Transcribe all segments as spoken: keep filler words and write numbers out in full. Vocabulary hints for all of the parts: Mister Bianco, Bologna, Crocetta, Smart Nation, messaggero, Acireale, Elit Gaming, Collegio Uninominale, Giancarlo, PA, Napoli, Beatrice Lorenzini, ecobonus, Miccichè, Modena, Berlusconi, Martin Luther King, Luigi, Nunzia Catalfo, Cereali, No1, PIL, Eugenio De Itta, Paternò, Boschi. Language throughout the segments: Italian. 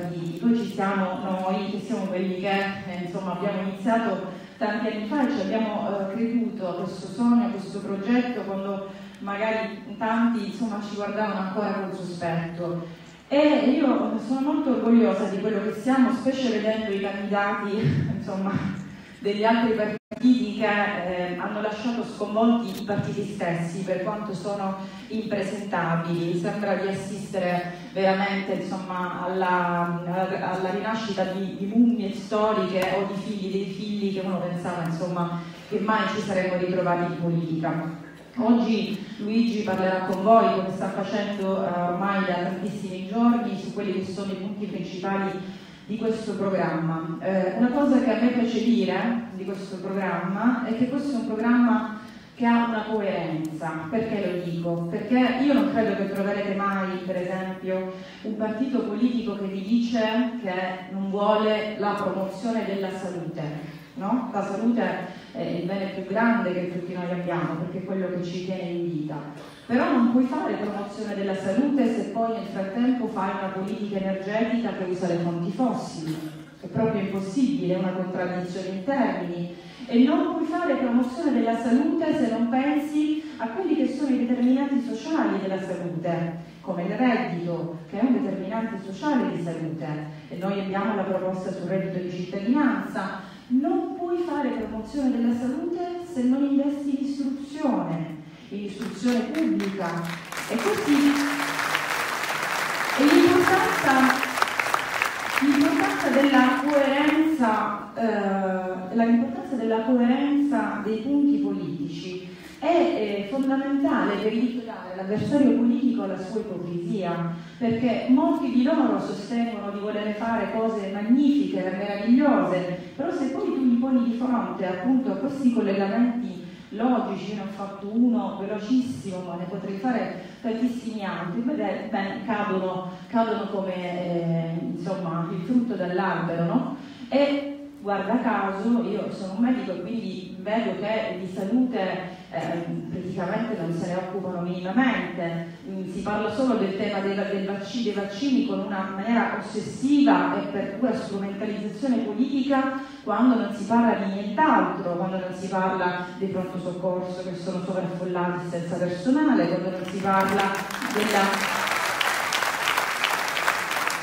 Noi ci siamo, noi che siamo quelli che insomma, abbiamo iniziato tanti anni fa e ci abbiamo eh, creduto a questo sogno, a questo progetto, quando magari tanti insomma, ci guardavano ancora con sospetto. E io sono molto orgogliosa di quello che siamo, specie vedendo i candidati insomma, degli altri partiti che eh, hanno lasciato sconvolti i partiti stessi per quanto sono impresentabili. Sembra di assistere veramente insomma, alla, alla rinascita di, di mummie storiche o di figli dei figli che uno pensava insomma, che mai ci saremmo ritrovati in politica. Oggi Luigi parlerà con voi, come sta facendo eh, ormai da tantissimi giorni, su quelli che sono i punti principali di questo programma. Eh, una cosa che a me piace dire di questo programma è che questo è un programma che ha una coerenza. Perché lo dico? Perché io non credo che troverete mai, per esempio, un partito politico che vi dice che non vuole la promozione della salute, no? La salute è il bene più grande che tutti noi abbiamo, perché è quello che ci tiene in vita. Però non puoi fare promozione della salute se poi nel frattempo fai una politica energetica che usa le fonti fossili. È proprio impossibile, è una contraddizione in termini. E non puoi fare promozione della salute se non pensi a quelli che sono i determinanti sociali della salute, come il reddito, che è un determinante sociale di salute. E noi abbiamo la proposta sul reddito di cittadinanza. Non puoi fare promozione della salute se non investi in istruzione. In istruzione pubblica e così. E l'importanza, l'importanza della coerenza, eh, l'importanza della coerenza dei punti politici è eh, fondamentale per evitare l'avversario politico alla sua ipocrisia, perché molti di loro sostengono di voler fare cose magnifiche, meravigliose, però se poi tu li poni di fronte appunto a questi collegamenti logici, ne ho fatto uno velocissimo, ma ne potrei fare tantissimi altri, beh, beh, cadono, cadono come eh, insomma, il frutto dall'albero, no? E guarda caso, io sono un medico e quindi vedo che di salute eh, praticamente non se ne occupano minimamente, si parla solo del tema dei, dei, vaccini, dei vaccini con una maniera ossessiva e per pura strumentalizzazione politica, quando non si parla di nient'altro, quando non si parla dei pronto soccorso che sono sovraffollati senza personale, quando non si parla della...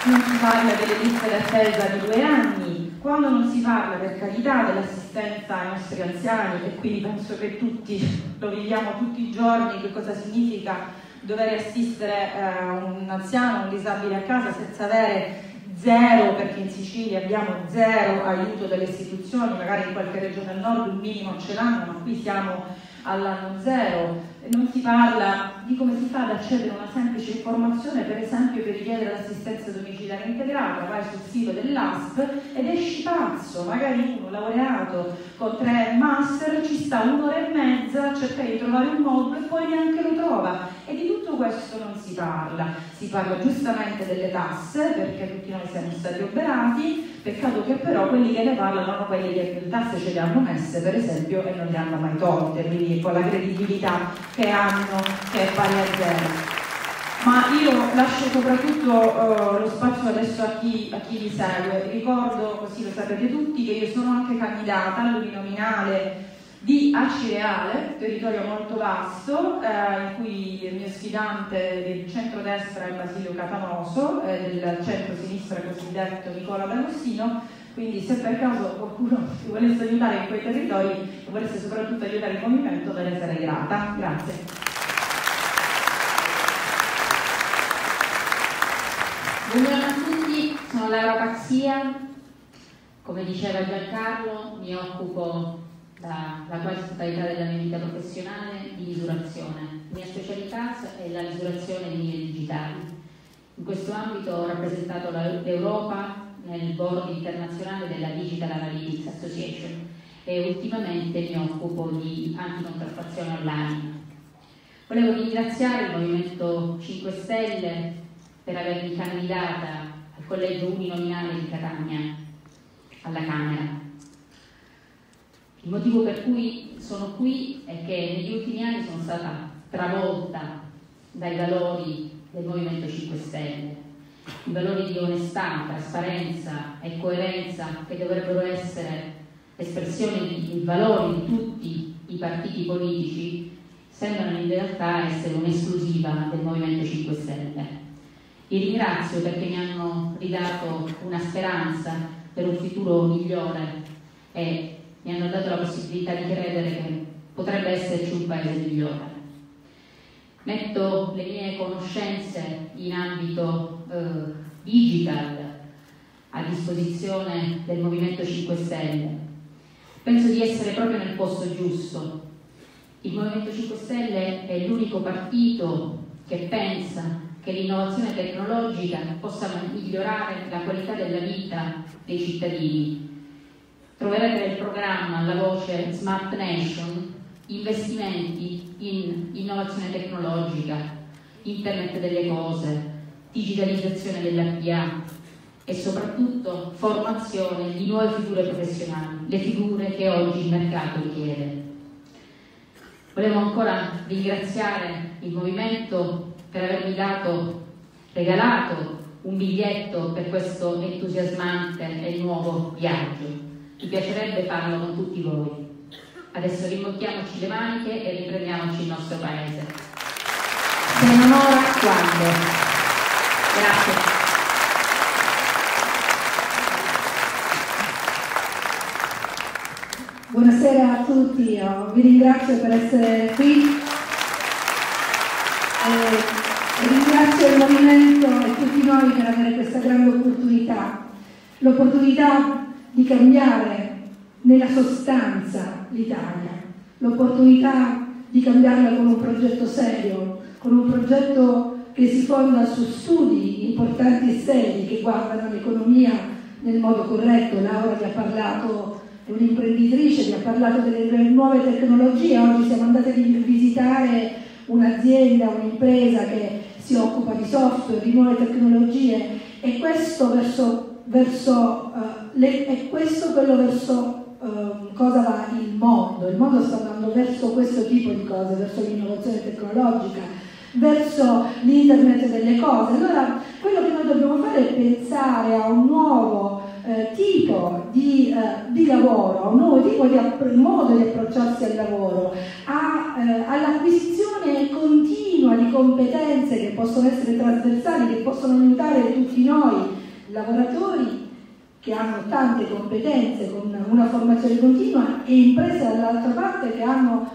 non si parla delle liste d'attesa di due anni, quando non si parla per carità dell'assistenza ai nostri anziani, e quindi penso che tutti lo viviamo tutti i giorni, che cosa significa dover assistere eh, un anziano, un disabile a casa senza avere zero, perché in Sicilia abbiamo zero aiuto dalle istituzioni, magari in qualche regione del nord un minimo ce l'hanno, ma qui siamo all'anno zero. Non si parla di come si fa ad accedere a una semplice informazione, per esempio per richiedere l'assistenza domiciliare integrata, vai sul sito dell'A S P ed esci pazzo, magari uno laureato con tre master ci sta un'ora e mezza a cercare di trovare un modo e poi neanche lo trova, e di tutto questo non si parla. Si parla giustamente delle tasse, perché tutti noi siamo stati oberati, peccato che però quelli che ne parlano sono quelli che le tasse ce le hanno messe, per esempio, e non le hanno mai tolte, quindi con la credibilità che hanno, che è pari a zero. Ma io lascio soprattutto uh, lo spazio adesso a chi, a chi vi segue. Ricordo, così lo sapete tutti, che io sono anche candidata all'uninominale di Acireale, territorio molto vasto, eh, in cui il mio sfidante del centrodestra è Basilio Catanoso, eh, del centro-sinistra cosiddetto Nicola D'Agostino. Quindi se per caso qualcuno si volesse aiutare in quei territori, volesse soprattutto aiutare il movimento, ve ne sarei grata. Grazie. Buongiorno a tutti, sono Laura Pazzia, come diceva Giancarlo, mi occupo dalla quasi totalità della mia vita professionale di misurazione. La mia specialità è la misurazione di linee digitali. In questo ambito ho rappresentato l'Europa nel board internazionale della Digital Analytics Association e ultimamente mi occupo di anticontraffazione online. Volevo ringraziare il Movimento cinque Stelle per avermi candidata al Collegio Uninominale di Catania, alla Camera. Il motivo per cui sono qui è che negli ultimi anni sono stata travolta dai valori del Movimento cinque Stelle i valori di onestà, trasparenza e coerenza che dovrebbero essere espressione di valori di tutti i partiti politici sembrano in realtà essere un'esclusiva del Movimento cinque Stelle. Vi ringrazio perché mi hanno ridato una speranza per un futuro migliore e mi hanno dato la possibilità di credere che potrebbe esserci un paese migliore. Metto le mie conoscenze in ambito eh, digital a disposizione del Movimento cinque Stelle. Penso di essere proprio nel posto giusto. Il Movimento cinque Stelle è l'unico partito che pensa che l'innovazione tecnologica possa migliorare la qualità della vita dei cittadini. Troverete nel programma alla voce Smart Nation investimenti in innovazione tecnologica, Internet delle cose, digitalizzazione della P A e soprattutto formazione di nuove figure professionali, le figure che oggi il mercato richiede. Volevo ancora ringraziare il Movimento per avermi dato, regalato un biglietto per questo entusiasmante e nuovo viaggio. Mi piacerebbe farlo con tutti voi. Adesso rimbocchiamoci le maniche e riprendiamoci il nostro paese. Se non ora, quando? Grazie. Buonasera a tutti, io vi ringrazio per essere qui. E ringrazio il Movimento e tutti noi per avere questa grande opportunità. L'opportunità di cambiare nella sostanza l'Italia, l'opportunità di cambiarla con un progetto serio, con un progetto che si fonda su studi importanti e seri che guardano l'economia nel modo corretto. Laura vi ha parlato, è un'imprenditrice, vi ha parlato delle, delle nuove tecnologie. Oggi siamo andati a visitare un'azienda, un'impresa che si occupa di software, di nuove tecnologie, e questo verso, verso, uh, le, è questo quello verso Uh, cosa va il mondo? Il mondo sta andando verso questo tipo di cose, verso l'innovazione tecnologica, verso l'internet delle cose. Allora quello che noi dobbiamo fare è pensare a un nuovo eh, tipo di, eh, di lavoro, a un nuovo tipo di modo di approcciarsi al lavoro, eh, all'acquisizione continua di competenze che possono essere trasversali, che possono aiutare tutti noi lavoratori che hanno tante competenze con una formazione continua e imprese dall'altra parte che hanno,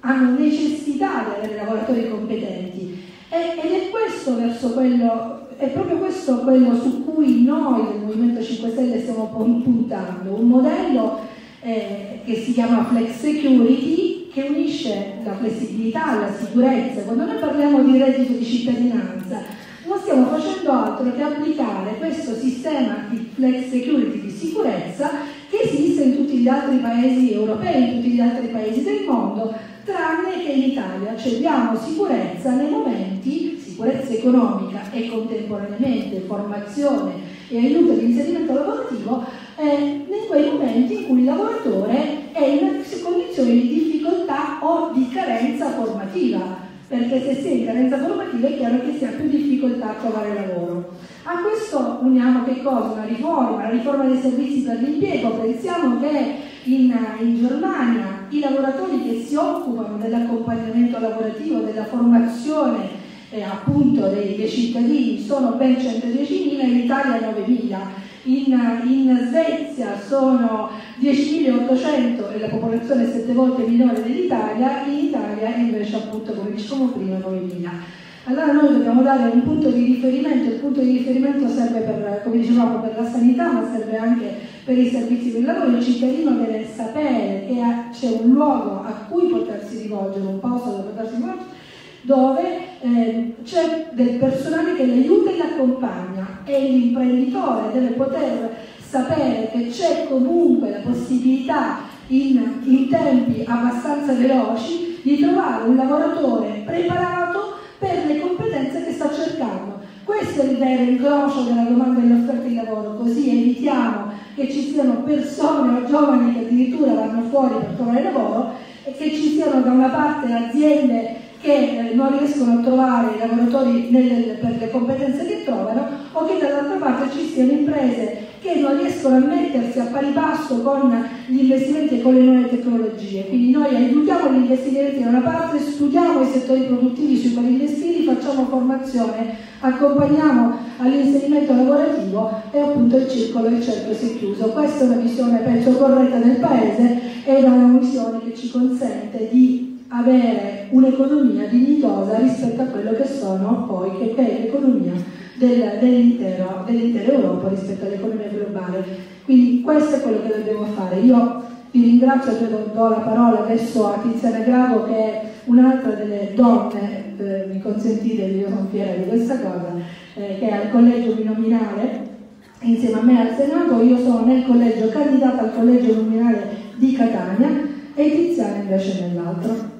hanno necessità di avere lavoratori competenti. E, ed è questo verso quello, è proprio questo quello su cui noi del Movimento cinque Stelle stiamo puntando, un modello eh, che si chiama Flex Security, che unisce la flessibilità alla sicurezza. Quando noi parliamo di reddito di cittadinanza non stiamo facendo altro che applicare questo sistema di flex security, di sicurezza, che esiste in tutti gli altri paesi europei, in tutti gli altri paesi del mondo, tranne che in Italia. Cioè diamo sicurezza nei momenti, sicurezza economica e contemporaneamente formazione e aiuto di inserimento lavorativo, eh, in quei momenti in cui il lavoratore è in condizioni di difficoltà o di carenza formativa. Perché se si è in carenza formativa è chiaro che si ha più difficoltà a trovare lavoro. A questo uniamo che cosa? Una riforma, la riforma dei servizi per l'impiego. Pensiamo che in, in Germania i lavoratori che si occupano dell'accompagnamento lavorativo, della formazione eh, appunto dei, dei cittadini sono ben centodiecimila, in Italia novemila. In, in Svezia sono diecimilaottocento e la popolazione è sette volte minore dell'Italia, in Italia invece appunto come dicevamo prima novemila. Allora noi dobbiamo dare un punto di riferimento. Il punto di riferimento serve per, come dicevamo, per la sanità, ma serve anche per i servizi del lavoro. Il cittadino deve sapere che c'è un luogo a cui potersi rivolgere, un posto dove potersi rivolgere, dove eh, c'è del personale che le aiuta e l'accompagna, e l'imprenditore deve poter sapere che c'è comunque la possibilità in, in tempi abbastanza veloci di trovare un lavoratore preparato per le competenze che sta cercando. Questo è il vero incrocio della domanda e dell'offerta di lavoro, così evitiamo che ci siano persone o giovani che addirittura vanno fuori per trovare lavoro e che ci siano da una parte aziende che eh, non riescono a trovare i lavoratori nel, per le competenze che trovano, o che dall'altra parte ci siano imprese che non riescono a mettersi a pari passo con gli investimenti e con le nuove tecnologie. Quindi noi aiutiamo gli investimenti da una parte, studiamo i settori produttivi sui quali investire, facciamo formazione, accompagniamo all'inserimento lavorativo e appunto il circolo e il cerchio si è chiuso. Questa è una visione, penso, corretta del Paese, ed è una visione che ci consente di avere un'economia dignitosa rispetto a quello che sono poi, che è l'economia del, dell'intera dell'intera Europa rispetto all'economia globale. Quindi questo è quello che dobbiamo fare. Io vi ringrazio, io do la parola adesso a Tiziana Gravo, che è un'altra delle donne, eh, mi consentite, io sono fiera di questa cosa, eh, che è al Collegio Uninominale insieme a me al Senato. Io sono nel collegio, candidata al Collegio Uninominale di Catania, e Tiziana invece nell'altro.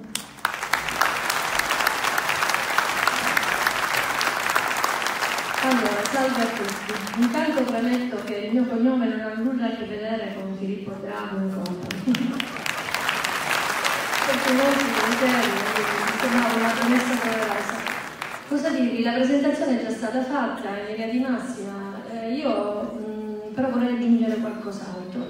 Allora, salve a tutti. Intanto premetto che il mio cognome non ha nulla a che vedere con Filippo Drago e compagni. Perché voi mi sembrava una promessa poderosa. Cosa dirvi? La presentazione è già stata fatta in linea di massima. Eh, io mh, però vorrei aggiungere qualcos'altro.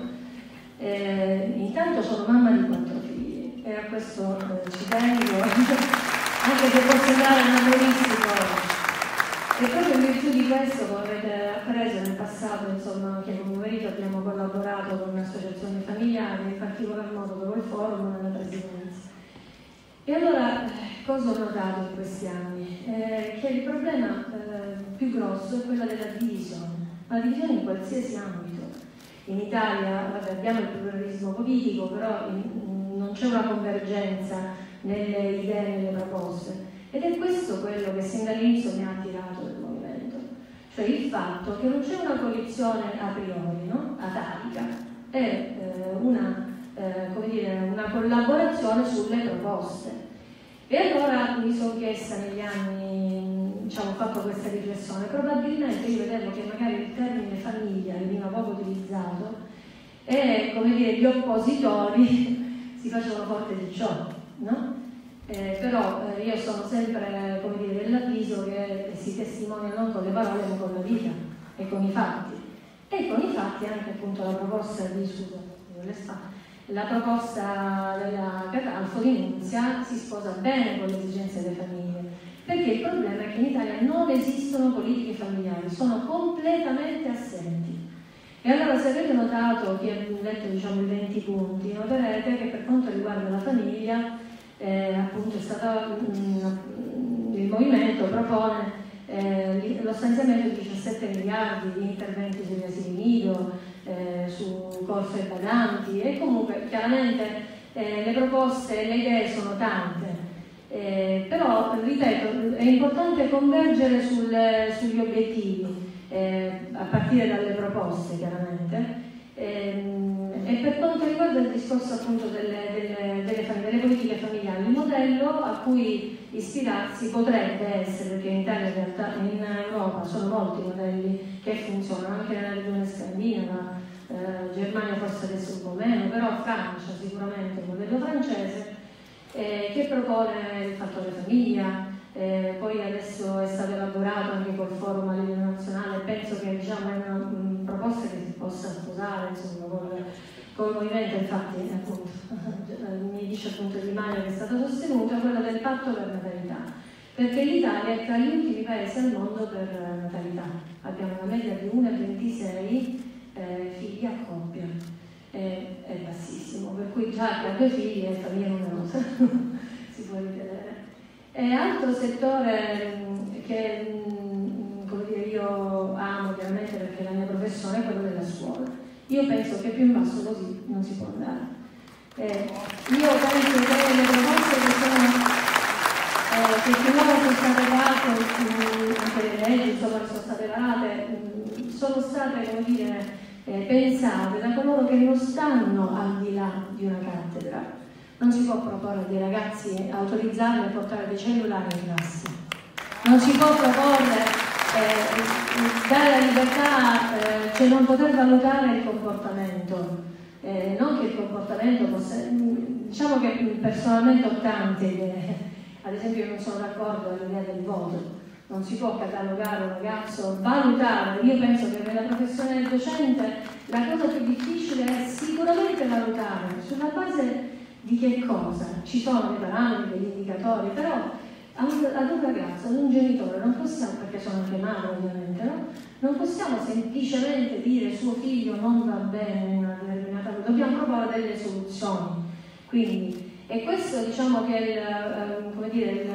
Eh, intanto sono mamma di quattro figli e a questo eh, ci tengo, anche se può sembrare un amorissimo. E proprio in virtù di questo, come avete appreso nel passato, insomma, anche con mio marito abbiamo collaborato con un'associazione familiare, in particolar modo con il Forum della Presidenza. E allora, cosa ho notato in questi anni? Eh, che il problema eh, più grosso è quello della divisione, la divisione in qualsiasi ambito. In Italia, vabbè, abbiamo il pluralismo politico, però in, non c'è una convergenza nelle idee, nelle proposte. Ed è questo quello che sin dall'inizio mi ha attirato del movimento, cioè il fatto che non c'è una coalizione a priori, no? Atavica, è eh, una, eh, come dire, una collaborazione sulle proposte. E allora mi sono chiesta negli anni, diciamo, ho fatto questa riflessione, probabilmente io vedevo che magari il termine famiglia veniva poco utilizzato e, come dire, gli oppositori si facevano forte di ciò, no? Eh, però eh, io sono sempre, come dire, dell'avviso che si testimonia non con le parole ma con la vita e con i fatti. E con i fatti anche appunto la proposta di scusa, la proposta della Catalfo di Nunzia si sposa bene con le esigenze delle famiglie, perché il problema è che in Italia non esistono politiche familiari, sono completamente assenti. E allora, se avete notato, chi ha letto, diciamo, i venti punti, noterete che per quanto riguarda la famiglia, Eh, appunto è stato mh, il movimento propone eh, lo stanziamento di diciassette miliardi di interventi sugli asili nido, eh, su colfe e badanti, e comunque chiaramente eh, le proposte e le idee sono tante, eh, però ripeto, è importante convergere sul, sugli obiettivi, eh, a partire dalle proposte chiaramente. E per quanto riguarda il discorso appunto delle, delle, delle, delle politiche familiari, il modello a cui ispirarsi potrebbe essere, perché in Italia in realtà in Europa sono molti modelli che funzionano, anche nella regione scandinava, eh, Germania forse adesso un po' meno, però Francia sicuramente, il modello francese, eh, che propone il fattore famiglia, eh, poi adesso è stato elaborato anche col forum a livello nazionale, penso che, diciamo, è una proposta che si possa sposare, insomma, con, con il movimento. Infatti, appunto, mi dice appunto Di Maio che è stata sostenuta, quella del patto per natalità, perché l'Italia è tra gli ultimi paesi al mondo per natalità, abbiamo una media di uno virgola ventisei eh, figli a coppia, eh, è bassissimo, per cui già che ha due figli è famiglia numerosa, si può rivedere. E altro settore che, come dire, io amo chiaramente perché la mia professione è quella della scuola. Io penso che più in basso così non si può andare. Eh, io penso che le proposte che sono eh, che finora sono state fatte, anche le leggi sono state fatte, sono state, come dire, eh, pensate da coloro che non stanno al di là di una cattedra. Non si può proporre dei ragazzi, autorizzarli a portare dei cellulari in classe. Non si può proporre Eh, dare la libertà, eh, cioè non poter valutare il comportamento, eh, non che il comportamento possa, diciamo che personalmente ho tante idee Ad esempio, io non sono d'accordo all'idea del voto. Non si può catalogare un ragazzo, valutare. Io penso che nella professione del docente la cosa più difficile è sicuramente valutare. Sulla base di che cosa? Ci sono dei parametri, degli indicatori, però ad un ragazzo, ad un genitore, non possiamo, perché sono anche madre ovviamente, no? Non possiamo semplicemente dire suo figlio non va bene in una determinata cosa, dobbiamo provare delle soluzioni. Quindi, e questo diciamo che è il, come dire, il,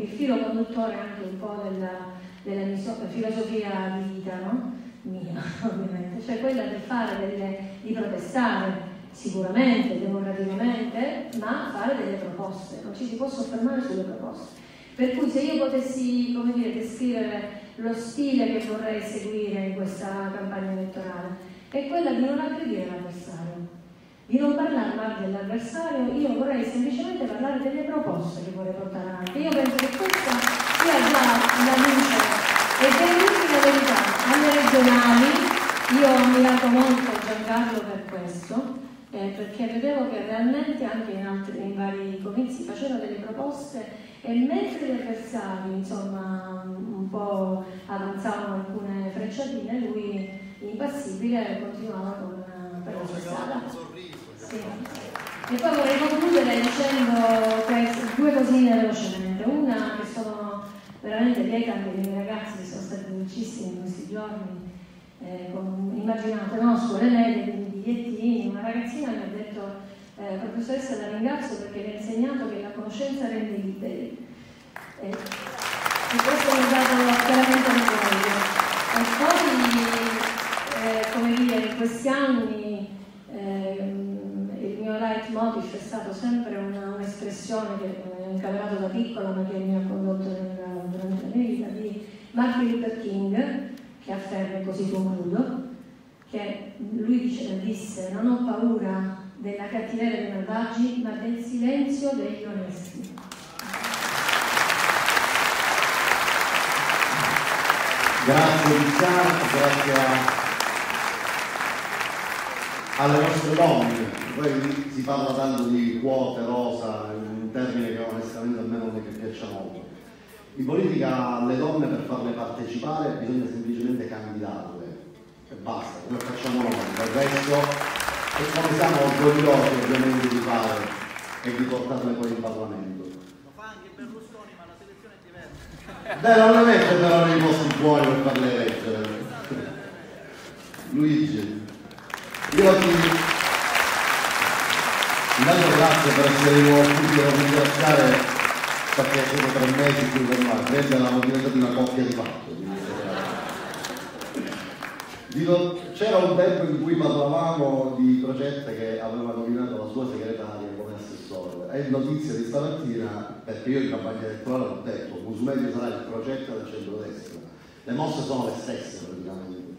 il filo conduttore anche un po' della, della filosofia di vita, no? Mia, ovviamente, cioè quella del fare delle, di protestare sicuramente, democraticamente, ma fare delle proposte, non ci si può soffermare sulle proposte. Per cui se io potessi, come dire, descrivere lo stile che vorrei seguire in questa campagna elettorale, è quella di non aggredire l'avversario, di non parlare male dell'avversario, io vorrei semplicemente parlare delle proposte che vorrei portare avanti. Io penso che questa sia già la luce e dell'ultima verità alle regionali. Io ho ammirato molto Giancarlo per questo, eh, perché vedevo che realmente anche in, altri, in vari comizi faceva delle proposte, e mentre gli avversari, insomma, un po' avanzavano alcune frecciatine, lui, impassibile, continuava con per la sua strada. Sì. E poi vorrei concludere dicendo queste, due cosine velocemente. Una, che sono veramente lieta anche dei miei ragazzi che sono stati felicissimi in questi giorni. Eh, con, immaginate, no? Scuole medie, bigliettini. Una ragazzina mi ha detto: Eh, professoressa, la ringrazio perché mi ha insegnato che la conoscenza rende liberi, eh, e questo mi ha dato veramente orgoglio. E poi, eh, come dire, in questi anni eh, il mio leitmotiv è stato sempre un'espressione che ho incaverato da piccola ma che mi ha condotto nella, durante la mia vita, di Martin Luther King, che afferma, e così concludo, che lui dice, disse: non ho paura della cattiveria dei malvagi, ma del silenzio degli onesti. Grazie Tiziana, grazie a... alle nostre donne. Poi si parla tanto di quote rosa, un termine che onestamente a me non mi piace molto. In politica le donne, per farle partecipare, bisogna semplicemente candidarle e basta, come facciamo noi. Del resto, e come siamo orgogliosi ovviamente di fare e di portarle poi in Parlamento. Lo fa anche Berlusconi, ma la selezione è diversa. Beh, non lo mette però nei posti buoni per farle eleggere. Luigi, io ti intanto grazie per essere venuto a ringraziare, perché sono tre mesi qui con noi, questa è la motivazione di una coppia di fatto. C'era un tempo in cui parlavamo di Crocetta, che aveva nominato la sua segretaria come assessore. È notizia di stamattina, perché io in campagna elettorale ho detto: Musumeci sarà il Crocetta del centrodestra. Le mosse sono le stesse praticamente.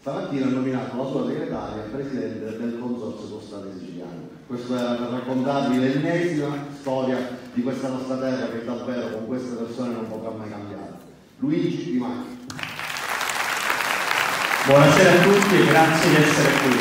Stamattina ha nominato la sua segretaria presidente del consorzio Costale siciliano. Questo era per raccontarvi l'ennesima storia di questa nostra terra, che davvero con queste persone non potrà mai cambiare. Luigi Di Maio. Buonasera a tutti e grazie di essere qui.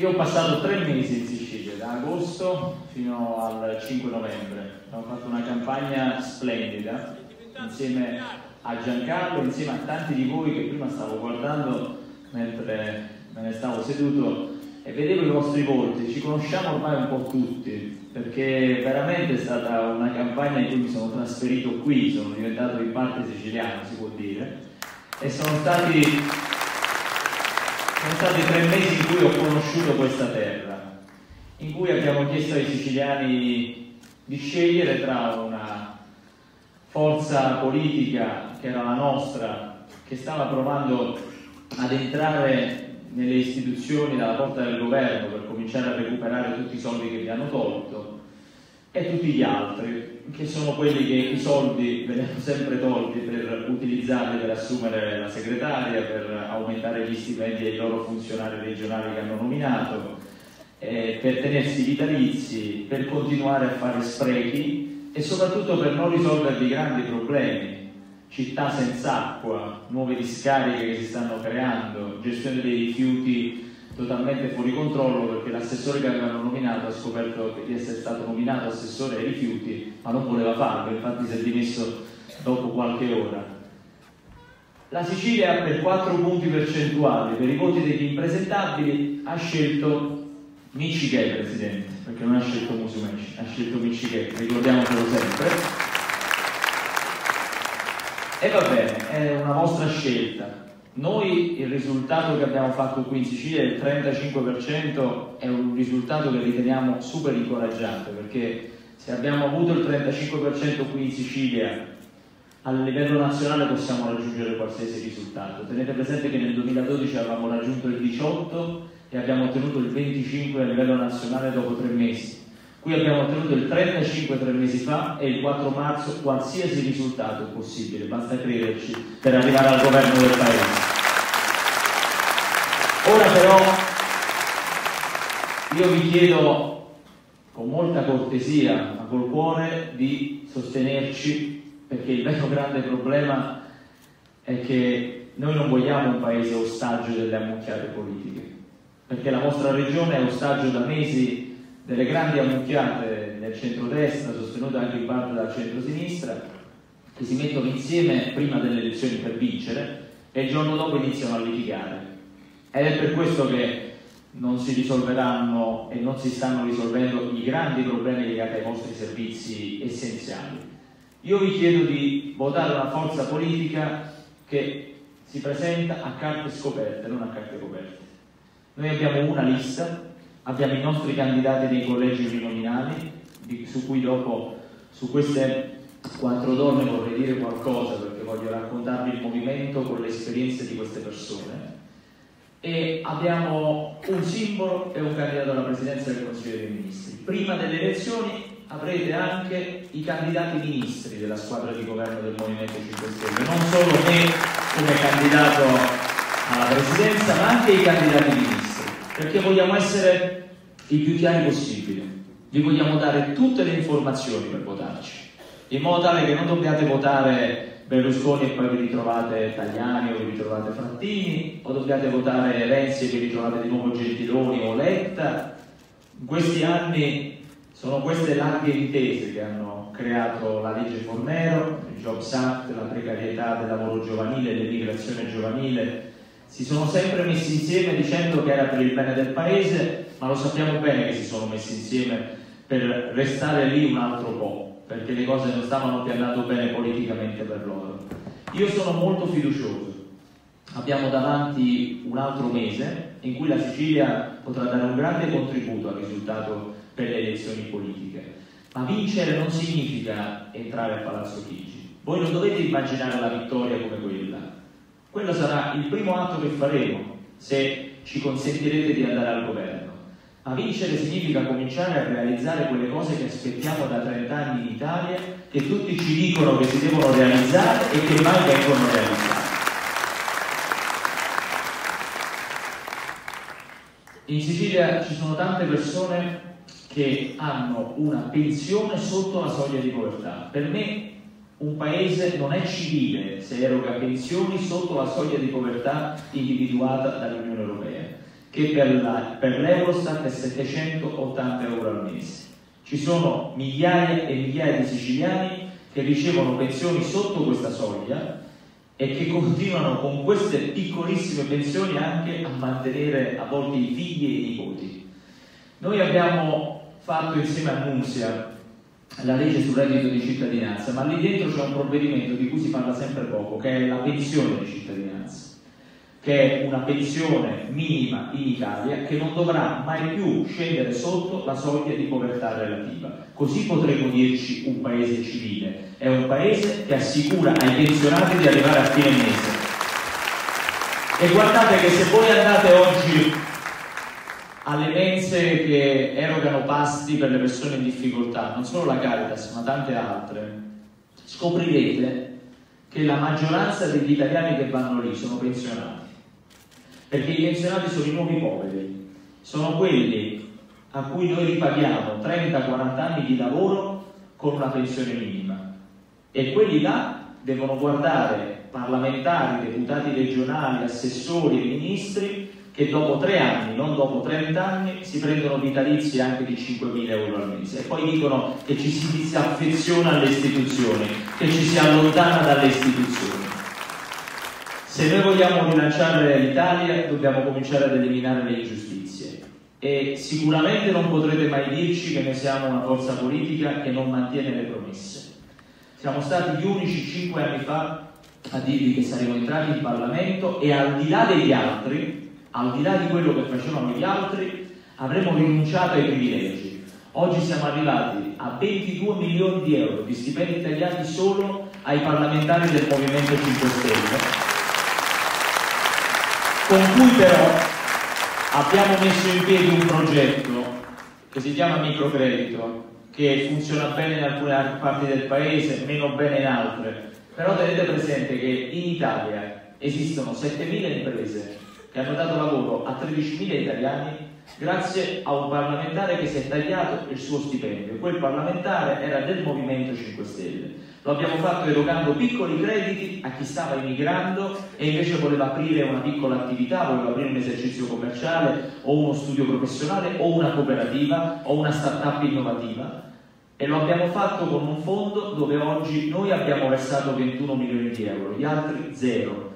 Io ho passato tre mesi in Sicilia, da agosto fino al cinque novembre. Abbiamo fatto una campagna splendida insieme a Giancarlo, insieme a tanti di voi che prima stavo guardando mentre me ne stavo seduto e vedevo i vostri volti. Ci conosciamo ormai un po' tutti, perché veramente è stata una campagna in cui mi sono trasferito qui, sono diventato in parte siciliano, si può dire, e sono stati, sono stati tre mesi in cui ho conosciuto questa terra, in cui abbiamo chiesto ai siciliani di scegliere tra una forza politica che era la nostra, che stava provando ad entrare nelle istituzioni dalla porta del governo per cominciare a recuperare tutti i soldi che vi hanno tolto, e tutti gli altri, che sono quelli che i soldi ve li hanno sempre tolti per utilizzarli per assumere la segretaria, per aumentare gli stipendi dei loro funzionari regionali che hanno nominato, eh, per tenersi vitalizi, per continuare a fare sprechi e soprattutto per non risolvere i grandi problemi. Città senza acqua, nuove discariche che si stanno creando, gestione dei rifiuti totalmente fuori controllo, perché l'assessore che avevano nominato ha scoperto di essere stato nominato assessore ai rifiuti, ma non voleva farlo, infatti si è dimesso dopo qualche ora. La Sicilia, per quattro punti percentuali, per i voti degli impresentabili, ha scelto Miccichè presidente, perché non ha scelto Musumeci, ha scelto Miccichè, ricordiamocelo sempre. E va bene, è una vostra scelta. Noi il risultato che abbiamo fatto qui in Sicilia del trentacinque per cento è un risultato che riteniamo super incoraggiante, perché se abbiamo avuto il trentacinque per cento qui in Sicilia, a livello nazionale possiamo raggiungere qualsiasi risultato. Tenete presente che nel duemiladodici avevamo raggiunto il diciotto e abbiamo ottenuto il venticinque a livello nazionale dopo tre mesi. Qui abbiamo ottenuto il trentacinque tre mesi fa e il quattro marzo qualsiasi risultato è possibile, basta crederci per arrivare al governo del Paese. Ora però io vi chiedo con molta cortesia, ma col cuore, di sostenerci, perché il vero grande problema è che noi non vogliamo un Paese ostaggio delle ammucchiate politiche, perché la vostra regione è ostaggio da mesi delle grandi ammucchiate del centrodestra, sostenute anche in parte dal centrosinistra, che si mettono insieme prima delle elezioni per vincere e il giorno dopo iniziano a litigare. Ed è per questo che non si risolveranno e non si stanno risolvendo i grandi problemi legati ai vostri servizi essenziali. Io vi chiedo di votare una forza politica che si presenta a carte scoperte, non a carte coperte. Noi abbiamo una lista. Abbiamo i nostri candidati nei collegi uninominali, su cui dopo, su queste quattro donne, vorrei dire qualcosa, perché voglio raccontarvi il movimento con le esperienze di queste persone. E abbiamo un simbolo e un candidato alla presidenza del Consiglio dei Ministri. Prima delle elezioni avrete anche i candidati ministri della squadra di governo del Movimento cinque Stelle, non solo me come candidato alla presidenza, ma anche i candidati ministri. Perché vogliamo essere i più chiari possibile, vi vogliamo dare tutte le informazioni per votarci, in modo tale che non dobbiate votare Berlusconi e poi vi ritrovate Tajani o vi ritrovate Frattini, o dobbiate votare Renzi e vi ritrovate di nuovo Gentiloni o Letta. In questi anni sono queste larghe intese che hanno creato la legge Fornero, il Jobs Act, la precarietà del lavoro giovanile, l'emigrazione giovanile. Si sono sempre messi insieme dicendo che era per il bene del Paese, ma lo sappiamo bene che si sono messi insieme per restare lì un altro po', perché le cose non stavano più andando bene politicamente per loro. Io sono molto fiducioso. Abbiamo davanti un altro mese in cui la Sicilia potrà dare un grande contributo al risultato per le elezioni politiche. Ma vincere non significa entrare a Palazzo Chigi. Voi non dovete immaginare la vittoria come quella. Quello sarà il primo atto che faremo se ci consentirete di andare al governo. Ma vincere significa cominciare a realizzare quelle cose che aspettiamo da trent'anni in Italia, che tutti ci dicono che si devono realizzare e che mai vengono realizzate. In Sicilia ci sono tante persone che hanno una pensione sotto la soglia di povertà. Per me un paese non è civile se eroga pensioni sotto la soglia di povertà individuata dall'Unione Europea, che per l'Eurostat è settecentottanta euro al mese. Ci sono migliaia e migliaia di siciliani che ricevono pensioni sotto questa soglia e che continuano con queste piccolissime pensioni anche a mantenere a volte i figli e i nipoti. Noi abbiamo fatto insieme a Nunzia la legge sul reddito di cittadinanza, ma lì dentro c'è un provvedimento di cui si parla sempre poco, che è la pensione di cittadinanza, che è una pensione minima in Italia che non dovrà mai più scendere sotto la soglia di povertà relativa. Così potremo dirci un paese civile, è un paese che assicura ai pensionati di arrivare a fine mese. E guardate che se voi andate oggi alle mense che erogano pasti per le persone in difficoltà, non solo la Caritas ma tante altre, scoprirete che la maggioranza degli italiani che vanno lì sono pensionati, perché i pensionati sono i nuovi poveri, sono quelli a cui noi ripaghiamo trenta quaranta anni di lavoro con una pensione minima, e quelli là devono guardare parlamentari, deputati regionali, assessori e ministri che dopo tre anni, non dopo trent'anni, si prendono vitalizi anche di cinquemila euro al mese e poi dicono che ci si disaffeziona alle istituzioni, che ci si allontana dalle istituzioni. Se noi vogliamo rilanciare l'Italia dobbiamo cominciare ad eliminare le ingiustizie e sicuramente non potrete mai dirci che noi siamo una forza politica che non mantiene le promesse. Siamo stati gli unici cinque anni fa a dirvi che saremo entrati in Parlamento e al di là degli altri, al di là di quello che facevano gli altri, avremmo rinunciato ai privilegi. Oggi siamo arrivati a ventidue milioni di euro di stipendi tagliati solo ai parlamentari del Movimento cinque Stelle, con cui però abbiamo messo in piedi un progetto che si chiama microcredito, che funziona bene in alcune parti del paese, meno bene in altre, però tenete presente che in Italia esistono settemila imprese che hanno dato lavoro a tredicimila italiani grazie a un parlamentare che si è tagliato il suo stipendio. Quel parlamentare era del Movimento cinque Stelle. Lo abbiamo fatto erogando piccoli crediti a chi stava immigrando e invece voleva aprire una piccola attività, voleva aprire un esercizio commerciale o uno studio professionale o una cooperativa o una start-up innovativa, e lo abbiamo fatto con un fondo dove oggi noi abbiamo versato ventuno milioni di euro, gli altri zero.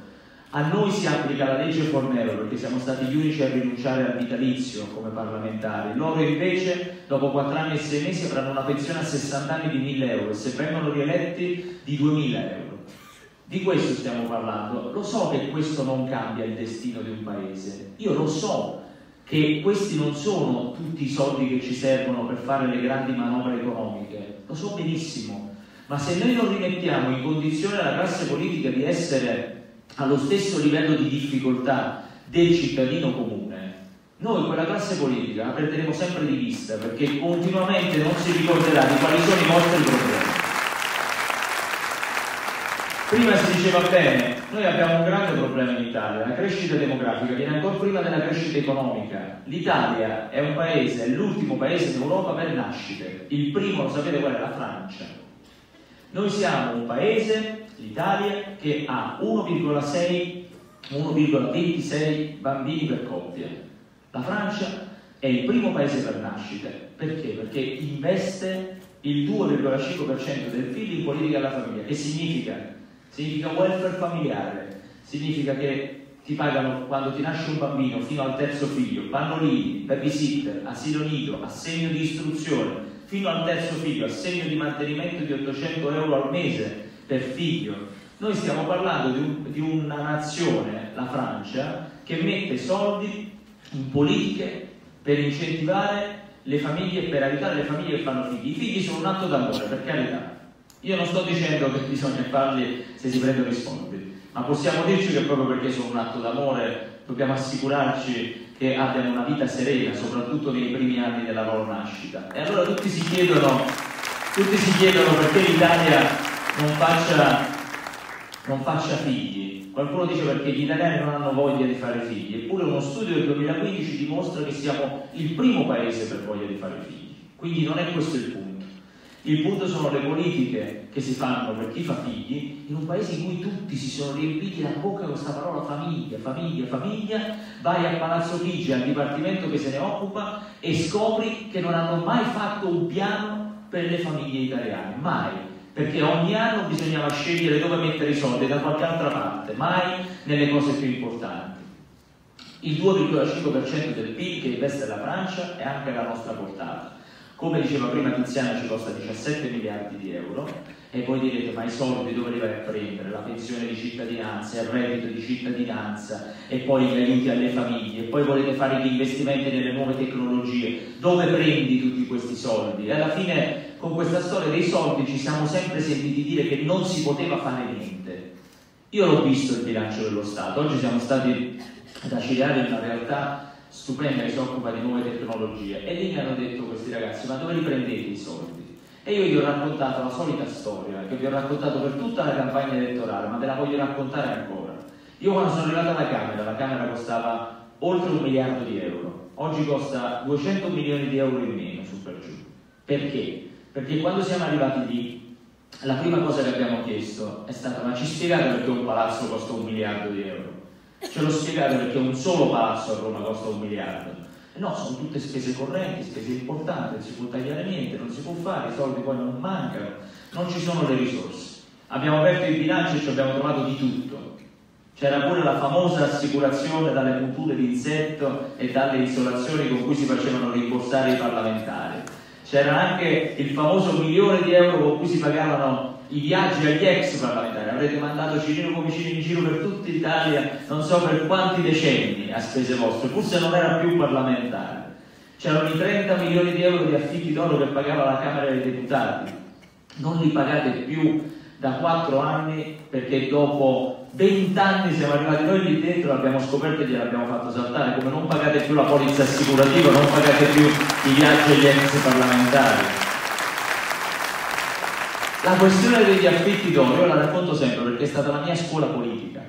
A noi si applica la legge Fornero perché siamo stati gli unici a rinunciare al vitalizio come parlamentari. Loro invece dopo quattro anni e sei mesi avranno una pensione a sessanta anni di mille euro e se vengono rieletti di duemila euro. Di questo stiamo parlando. Lo so che questo non cambia il destino di un paese. Io lo so che questi non sono tutti i soldi che ci servono per fare le grandi manovre economiche. Lo so benissimo. Ma se noi non rimettiamo in condizione la classe politica di essere allo stesso livello di difficoltà del cittadino comune, noi quella classe politica la perderemo sempre di vista perché continuamente non si ricorderà di quali sono i vostri problemi. Prima si diceva bene, noi abbiamo un grande problema in Italia, la crescita demografica viene ancora prima della crescita economica. L'Italia è un paese, è l'ultimo paese d'Europa per nascite, il primo lo sapete qual è? La Francia. Noi siamo un paese, l'Italia, che ha uno virgola ventisei bambini per coppia. La Francia è il primo paese per nascite. Perché? Perché investe il due virgola cinque per cento del P I L in politica della famiglia. Che significa? Significa welfare familiare. Significa che ti pagano, quando ti nasce un bambino, fino al terzo figlio, pannolini, babysitter, asilo nido, assegno di istruzione, fino al terzo figlio, assegno di mantenimento di ottocento euro al mese per figlio. Noi stiamo parlando di, un, di una nazione, la Francia, che mette soldi in politiche per incentivare le famiglie, per aiutare le famiglie che fanno figli. I figli sono un atto d'amore, per carità. Io non sto dicendo che bisogna farli se si prendono i soldi, ma possiamo dirci che proprio perché sono un atto d'amore dobbiamo assicurarci che abbiano una vita serena, soprattutto nei primi anni della loro nascita. E allora tutti si chiedono, tutti si chiedono perché l'Italia Non faccia, non faccia figli. Qualcuno dice perché gli italiani non hanno voglia di fare figli, eppure uno studio del duemilaquindici dimostra che siamo il primo paese per voglia di fare figli. Quindi non è questo il punto. Il punto sono le politiche che si fanno per chi fa figli in un paese in cui tutti si sono riempiti la bocca con questa parola famiglia, famiglia, famiglia. Vai a Palazzo Chigi, al dipartimento che se ne occupa, e scopri che non hanno mai fatto un piano per le famiglie italiane, mai. Perché ogni anno bisognava scegliere dove mettere i soldi, da qualche altra parte, mai nelle cose più importanti. Il due virgola cinque per cento del P I L che investe la Francia è anche alla nostra portata. Come diceva prima Tiziana, ci costa diciassette miliardi di euro, e voi direte ma i soldi dove li vai a prendere? La pensione di cittadinanza, il reddito di cittadinanza, e poi gli aiuti alle famiglie, e poi volete fare gli investimenti nelle nuove tecnologie. Dove prendi tutti questi soldi? E alla fine, con questa storia dei soldi, ci siamo sempre sentiti dire che non si poteva fare niente. Io l'ho visto il bilancio dello Stato. Oggi siamo stati ad Acireale, una realtà stupenda che si occupa di nuove tecnologie, e lì mi hanno detto questi ragazzi: ma dove li prendete i soldi? E io gli ho raccontato la solita storia che vi ho raccontato per tutta la campagna elettorale, ma ve la voglio raccontare ancora. Io quando sono arrivato alla Camera, la Camera costava oltre un miliardo di euro, oggi costa duecento milioni di euro in meno, su per giù. Perché? Perché quando siamo arrivati lì, la prima cosa che abbiamo chiesto è stata: ma ci spiegate perché un palazzo costa un miliardo di euro? ce lo spiegarono che un solo palazzo a Roma costa un miliardo. No, sono tutte spese correnti, spese importanti, non si può tagliare niente, non si può fare, i soldi poi non mancano, non ci sono le risorse. Abbiamo aperto il bilancio e ci abbiamo trovato di tutto. C'era pure la famosa assicurazione dalle punture di insetto e dalle isolazioni con cui si facevano rimborsare i parlamentari. C'era anche il famoso milione di euro con cui si pagavano i viaggi agli ex parlamentari. Avrete mandato Cirino Comicini in giro per tutta Italia, non so per quanti decenni, a spese vostre, forse non era più parlamentare. C'erano i trenta milioni di euro di affitti d'oro che pagava la Camera dei Deputati. Non li pagate più da quattro anni, perché dopo venti anni siamo arrivati noi lì dentro, l'abbiamo scoperto e gliel'abbiamo fatto saltare, come non pagate più la polizza assicurativa, non pagate più i viaggi agli ex parlamentari. La questione degli affitti d'oro, io la racconto sempre perché è stata la mia scuola politica.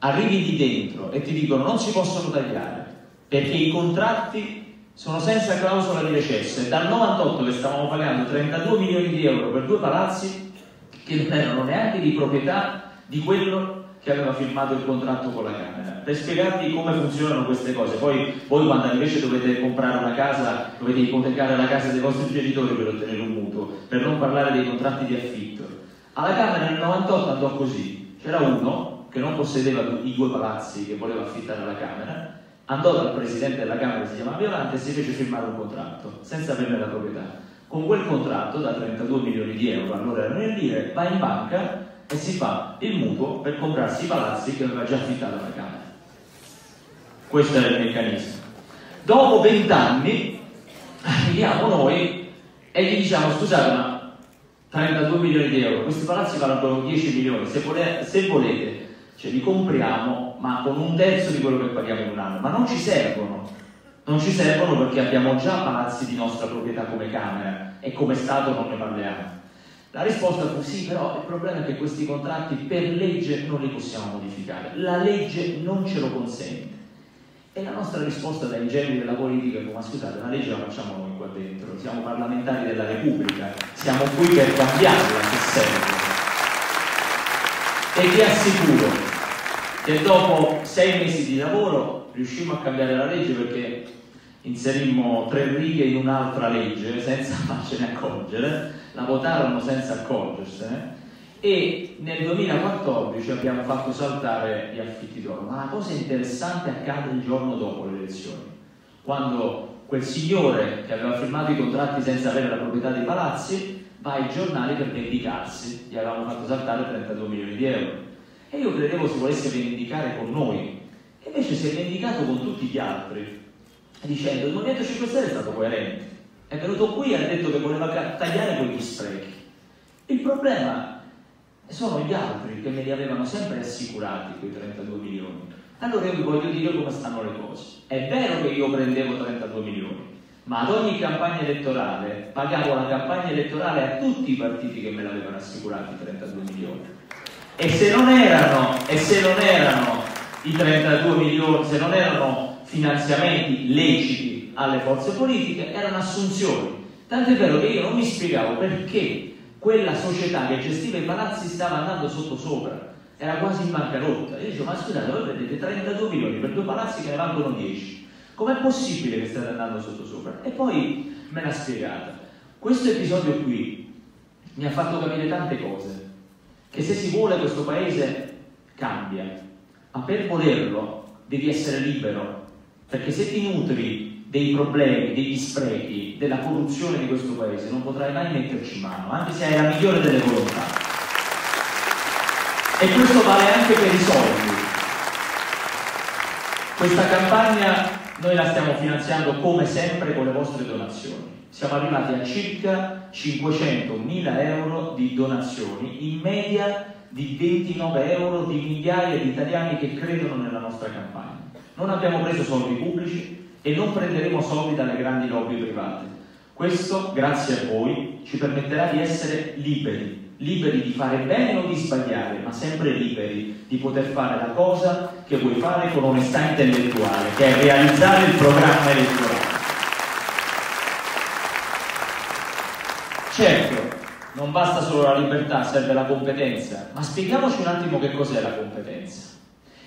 Arrivi di dentro e ti dicono non si possono tagliare perché i contratti sono senza clausola di recesso, e dal novantotto che stavamo pagando trentadue milioni di euro per due palazzi che non erano neanche di proprietà di quello che aveva firmato il contratto con la Camera. Per spiegarti come funzionano queste cose, poi voi quando invece dovete comprare una casa, dovete ipotecare la casa dei vostri genitori per ottenere un mutuo, per non parlare dei contratti di affitto. Alla Camera nel novantotto andò così, c'era uno che non possedeva i due palazzi che voleva affittare alla Camera, andò dal presidente della Camera, che si chiamava Violante, e si fece firmare un contratto, senza averne la proprietà. Con quel contratto, da trentadue milioni di euro, allora erano in lire, va in banca e si fa il mutuo per comprarsi i palazzi che aveva già affittato alla Camera. Questo era il meccanismo. Dopo vent'anni arriviamo noi e gli diciamo scusate, ma trentadue milioni di euro, questi palazzi valgono dieci milioni, se volete, se volete ce li compriamo ma con un terzo di quello che paghiamo in un anno, ma non ci servono, non ci servono perché abbiamo già palazzi di nostra proprietà come Camera e come Stato non ne parliamo. La risposta fu sì, però il problema è che questi contratti per legge non li possiamo modificare, la legge non ce lo consente. E la nostra risposta da ingenui della politica è: ma scusate, la legge la facciamo noi qua dentro, siamo parlamentari della Repubblica, siamo qui per cambiarla se serve. E vi assicuro che dopo sei mesi di lavoro riuscimmo a cambiare la legge, perché inserimmo tre righe in un'altra legge senza farcene accorgere, la votarono senza accorgersene. E nel duemilaquattordici abbiamo fatto saltare gli affitti d'oro, ma la cosa interessante accade il giorno dopo le elezioni, quando quel signore che aveva firmato i contratti senza avere la proprietà dei palazzi va ai giornali per vendicarsi, gli avevamo fatto saltare trentadue milioni di euro, e io credevo si volesse vendicare con noi, e invece si è vendicato con tutti gli altri, dicendo il Movimento cinque Stelle è stato coerente, è venuto qui e ha detto che voleva tagliare quegli sprechi, il problema sono gli altri che me li avevano sempre assicurati quei trentadue milioni. Allora io vi voglio dire come stanno le cose. È vero che io prendevo trentadue milioni, ma ad ogni campagna elettorale pagavo la campagna elettorale a tutti i partiti che me l'avevano assicurati i trentadue milioni, e se non erano e se non erano i trentadue milioni, se non erano finanziamenti leciti alle forze politiche, erano assunzioni. Tant'è vero che io non mi spiegavo perché quella società che gestiva i palazzi stava andando sotto sopra, era quasi in bancarotta. Io dicevo, ma scusate, voi prendete trentadue milioni per due palazzi che ne valgono dieci, com'è possibile che state andando sotto sopra? E poi me l'ha spiegata. Questo episodio qui mi ha fatto capire tante cose, che se si vuole questo paese cambia, ma per volerlo devi essere libero, perché se ti nutri dei problemi, degli sprechi, della corruzione di questo paese, non potrai mai metterci mano, anche se hai la migliore delle volontà. E questo vale anche per i soldi. Questa campagna noi la stiamo finanziando come sempre con le vostre donazioni. Siamo arrivati a circa cinquecentomila euro di donazioni, in media di ventinove euro di migliaia di italiani che credono nella nostra campagna. Non abbiamo preso soldi pubblici e non prenderemo soldi dalle grandi lobby private. Questo, grazie a voi, ci permetterà di essere liberi, liberi di fare bene o di sbagliare, ma sempre liberi di poter fare la cosa che vuoi fare con onestà intellettuale, che è realizzare il programma elettorale. Certo, non basta solo la libertà, serve la competenza, ma spieghiamoci un attimo che cos'è la competenza,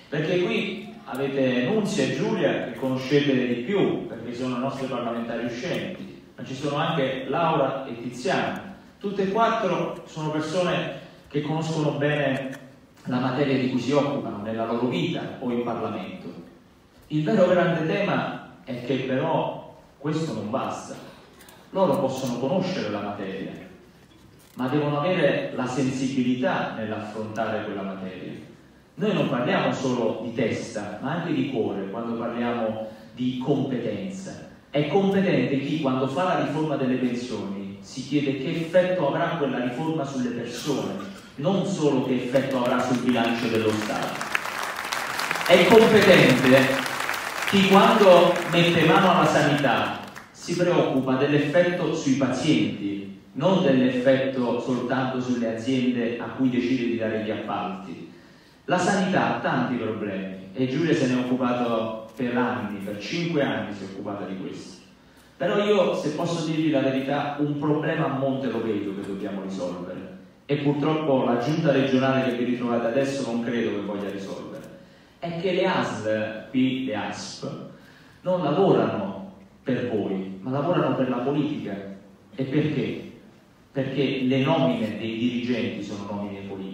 perché qui avete Nunzia e Giulia che conoscete di più perché sono i nostri parlamentari uscenti, ma ci sono anche Laura e Tiziana. Tutte e quattro sono persone che conoscono bene la materia di cui si occupano nella loro vita o in Parlamento. Il vero grande tema è che però questo non basta. Loro possono conoscere la materia, ma devono avere la sensibilità nell'affrontare quella materia. Noi non parliamo solo di testa, ma anche di cuore quando parliamo di competenza. È competente chi, quando fa la riforma delle pensioni, si chiede che effetto avrà quella riforma sulle persone, non solo che effetto avrà sul bilancio dello Stato. È competente chi, quando mette mano alla sanità, si preoccupa dell'effetto sui pazienti, non dell'effetto soltanto sulle aziende a cui decide di dare gli appalti. La sanità ha tanti problemi e Giulia se ne è occupato per anni, per cinque anni si è occupata di questo. Però io, se posso dirvi la verità, un problema a monte lo vedo che dobbiamo risolvere. E purtroppo la giunta regionale che vi ritrovate adesso non credo che voglia risolvere, è che le A S L, qui le A S P, non lavorano per voi, ma lavorano per la politica. E perché? Perché le nomine dei dirigenti sono nomine politiche.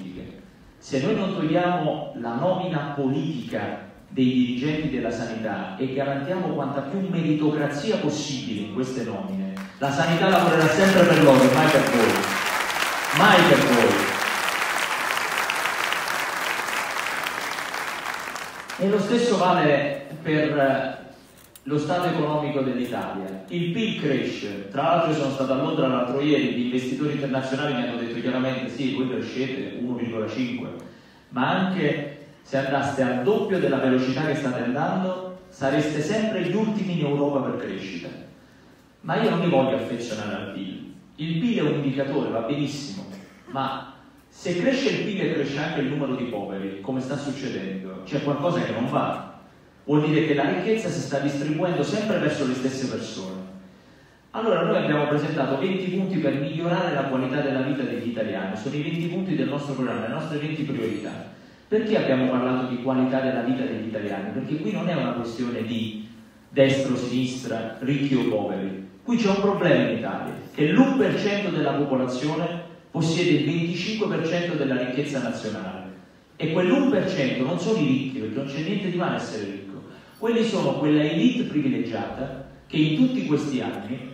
Se noi non togliamo la nomina politica dei dirigenti della sanità e garantiamo quanta più meritocrazia possibile in queste nomine, la sanità lavorerà sempre per loro e mai per voi. Mai per voi. E lo stesso vale per lo stato economico dell'Italia. Il P I L cresce, tra l'altro sono stato a Londra l'altro ieri, gli investitori internazionali mi hanno detto chiaramente sì, voi crescete uno virgola cinque, ma anche se andaste al doppio della velocità che state andando sareste sempre gli ultimi in Europa per crescita. Ma io non mi voglio affezionare al P I L. Il P I L è un indicatore, va benissimo, ma se cresce il P I L e cresce anche il numero di poveri, come sta succedendo, c'è qualcosa che non va. Vuol dire che la ricchezza si sta distribuendo sempre verso le stesse persone. Allora noi abbiamo presentato venti punti per migliorare la qualità della vita degli italiani, sono i venti punti del nostro programma, le nostre venti priorità. Perché abbiamo parlato di qualità della vita degli italiani? Perché qui non è una questione di destra o sinistra, ricchi o poveri. Qui c'è un problema in Italia, che l'uno per cento della popolazione possiede il venticinque per cento della ricchezza nazionale e quell'uno per cento non sono i ricchi, perché non c'è niente di male a essere ricco, quelli sono quella elite privilegiata che in tutti questi anni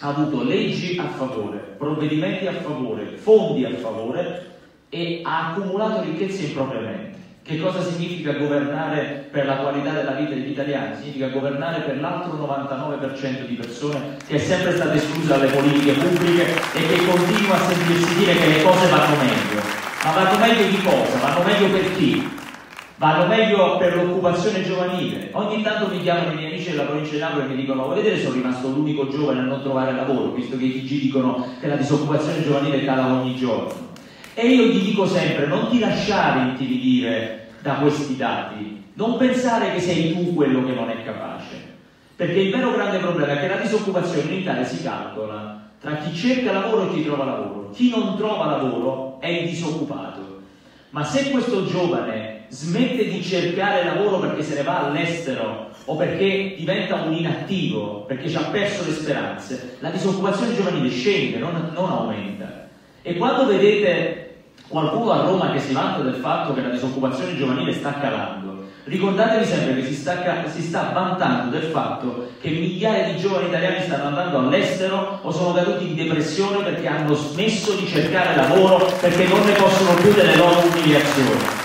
ha avuto leggi a favore, provvedimenti a favore, fondi a favore e ha accumulato ricchezze impropriamente. Che cosa significa governare per la qualità della vita degli italiani? Significa governare per l'altro novantanove per cento di persone che è sempre stata esclusa dalle politiche pubbliche e che continua a sentirsi dire che le cose vanno meglio. Ma vanno meglio di cosa? Vanno meglio per chi? Vanno meglio per l'occupazione giovanile. Ogni tanto mi chiamano i miei amici della provincia di Napoli e mi dicono: vedete, sono rimasto l'unico giovane a non trovare lavoro, visto che i T G dicono che la disoccupazione giovanile cala ogni giorno. E io gli dico sempre: non ti lasciare intimidire da questi dati, non pensare che sei tu quello che non è capace, perché il vero grande problema è che la disoccupazione in Italia si calcola tra chi cerca lavoro e chi trova lavoro. Chi non trova lavoro è il disoccupato, ma se questo giovane smette di cercare lavoro perché se ne va all'estero o perché diventa un inattivo, perché ci ha perso le speranze, la disoccupazione giovanile scende, non, non aumenta. E quando vedete qualcuno a Roma che si vanta del fatto che la disoccupazione giovanile sta calando, ricordatevi sempre che si sta, si sta vantando del fatto che migliaia di giovani italiani stanno andando all'estero o sono caduti in depressione perché hanno smesso di cercare lavoro perché non ne possono più delle loro umiliazioni.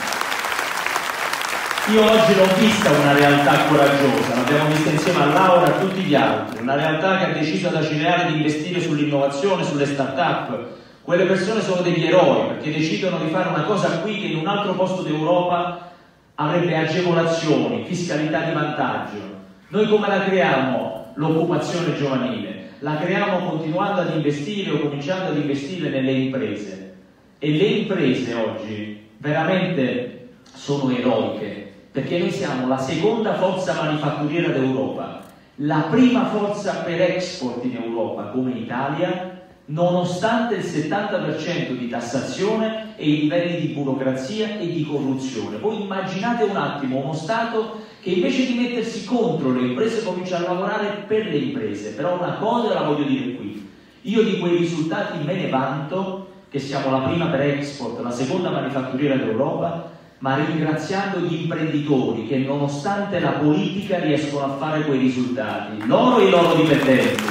Io oggi l'ho vista una realtà coraggiosa, l'abbiamo vista insieme a Laura e a tutti gli altri, una realtà che ha deciso da Cereali di investire sull'innovazione, sulle start-up. Quelle persone sono degli eroi perché decidono di fare una cosa qui che in un altro posto d'Europa avrebbe agevolazioni, fiscalità di vantaggio. Noi come la creiamo l'occupazione giovanile? La creiamo continuando ad investire o cominciando ad investire nelle imprese. E le imprese oggi veramente sono eroiche perché noi siamo la seconda forza manifatturiera d'Europa, la prima forza per export in Europa come Italia nonostante il settanta per cento di tassazione e i livelli di burocrazia e di corruzione. Voi immaginate un attimo uno Stato che invece di mettersi contro le imprese comincia a lavorare per le imprese. Però una cosa la voglio dire qui, io di quei risultati me ne vanto, che siamo la prima per export, la seconda manifatturiera d'Europa, ma ringraziando gli imprenditori che nonostante la politica riescono a fare quei risultati, loro e i loro dipendenti,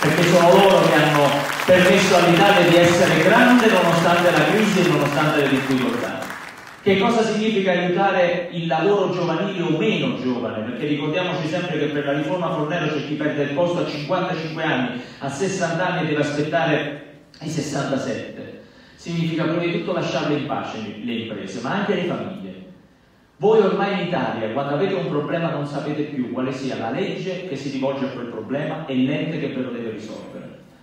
perché sono loro che hanno permesso all'Italia di essere grande nonostante la crisi e nonostante le difficoltà. Che cosa significa aiutare il lavoro giovanile o meno giovane? Perché ricordiamoci sempre che per la riforma Fornero c'è chi perde il posto a cinquantacinque anni, a sessanta anni deve aspettare i sessantasette. Significa prima di tutto lasciarle in pace le imprese, ma anche le famiglie. Voi ormai in Italia, quando avete un problema, non sapete più quale sia la legge che si rivolge a quel problema e l'ente che ve lo deve risolvere.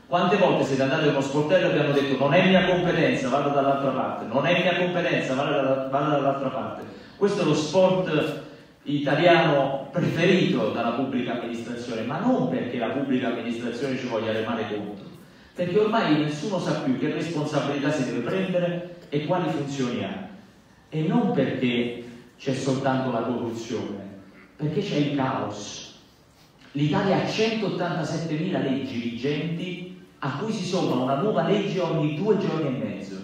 Quante volte siete andati a uno sportello e vi hanno detto non è mia competenza, vado dall'altra parte, non è mia competenza, vado dall'altra parte. Questo è lo sport italiano preferito dalla pubblica amministrazione, ma non perché la pubblica amministrazione ci voglia remare contro. Perché ormai nessuno sa più che responsabilità si deve prendere e quali funzioni ha. E non perché c'è soltanto la corruzione, perché c'è il caos. L'Italia ha centottantasettemila leggi vigenti a cui si somma una nuova legge ogni due giorni e mezzo.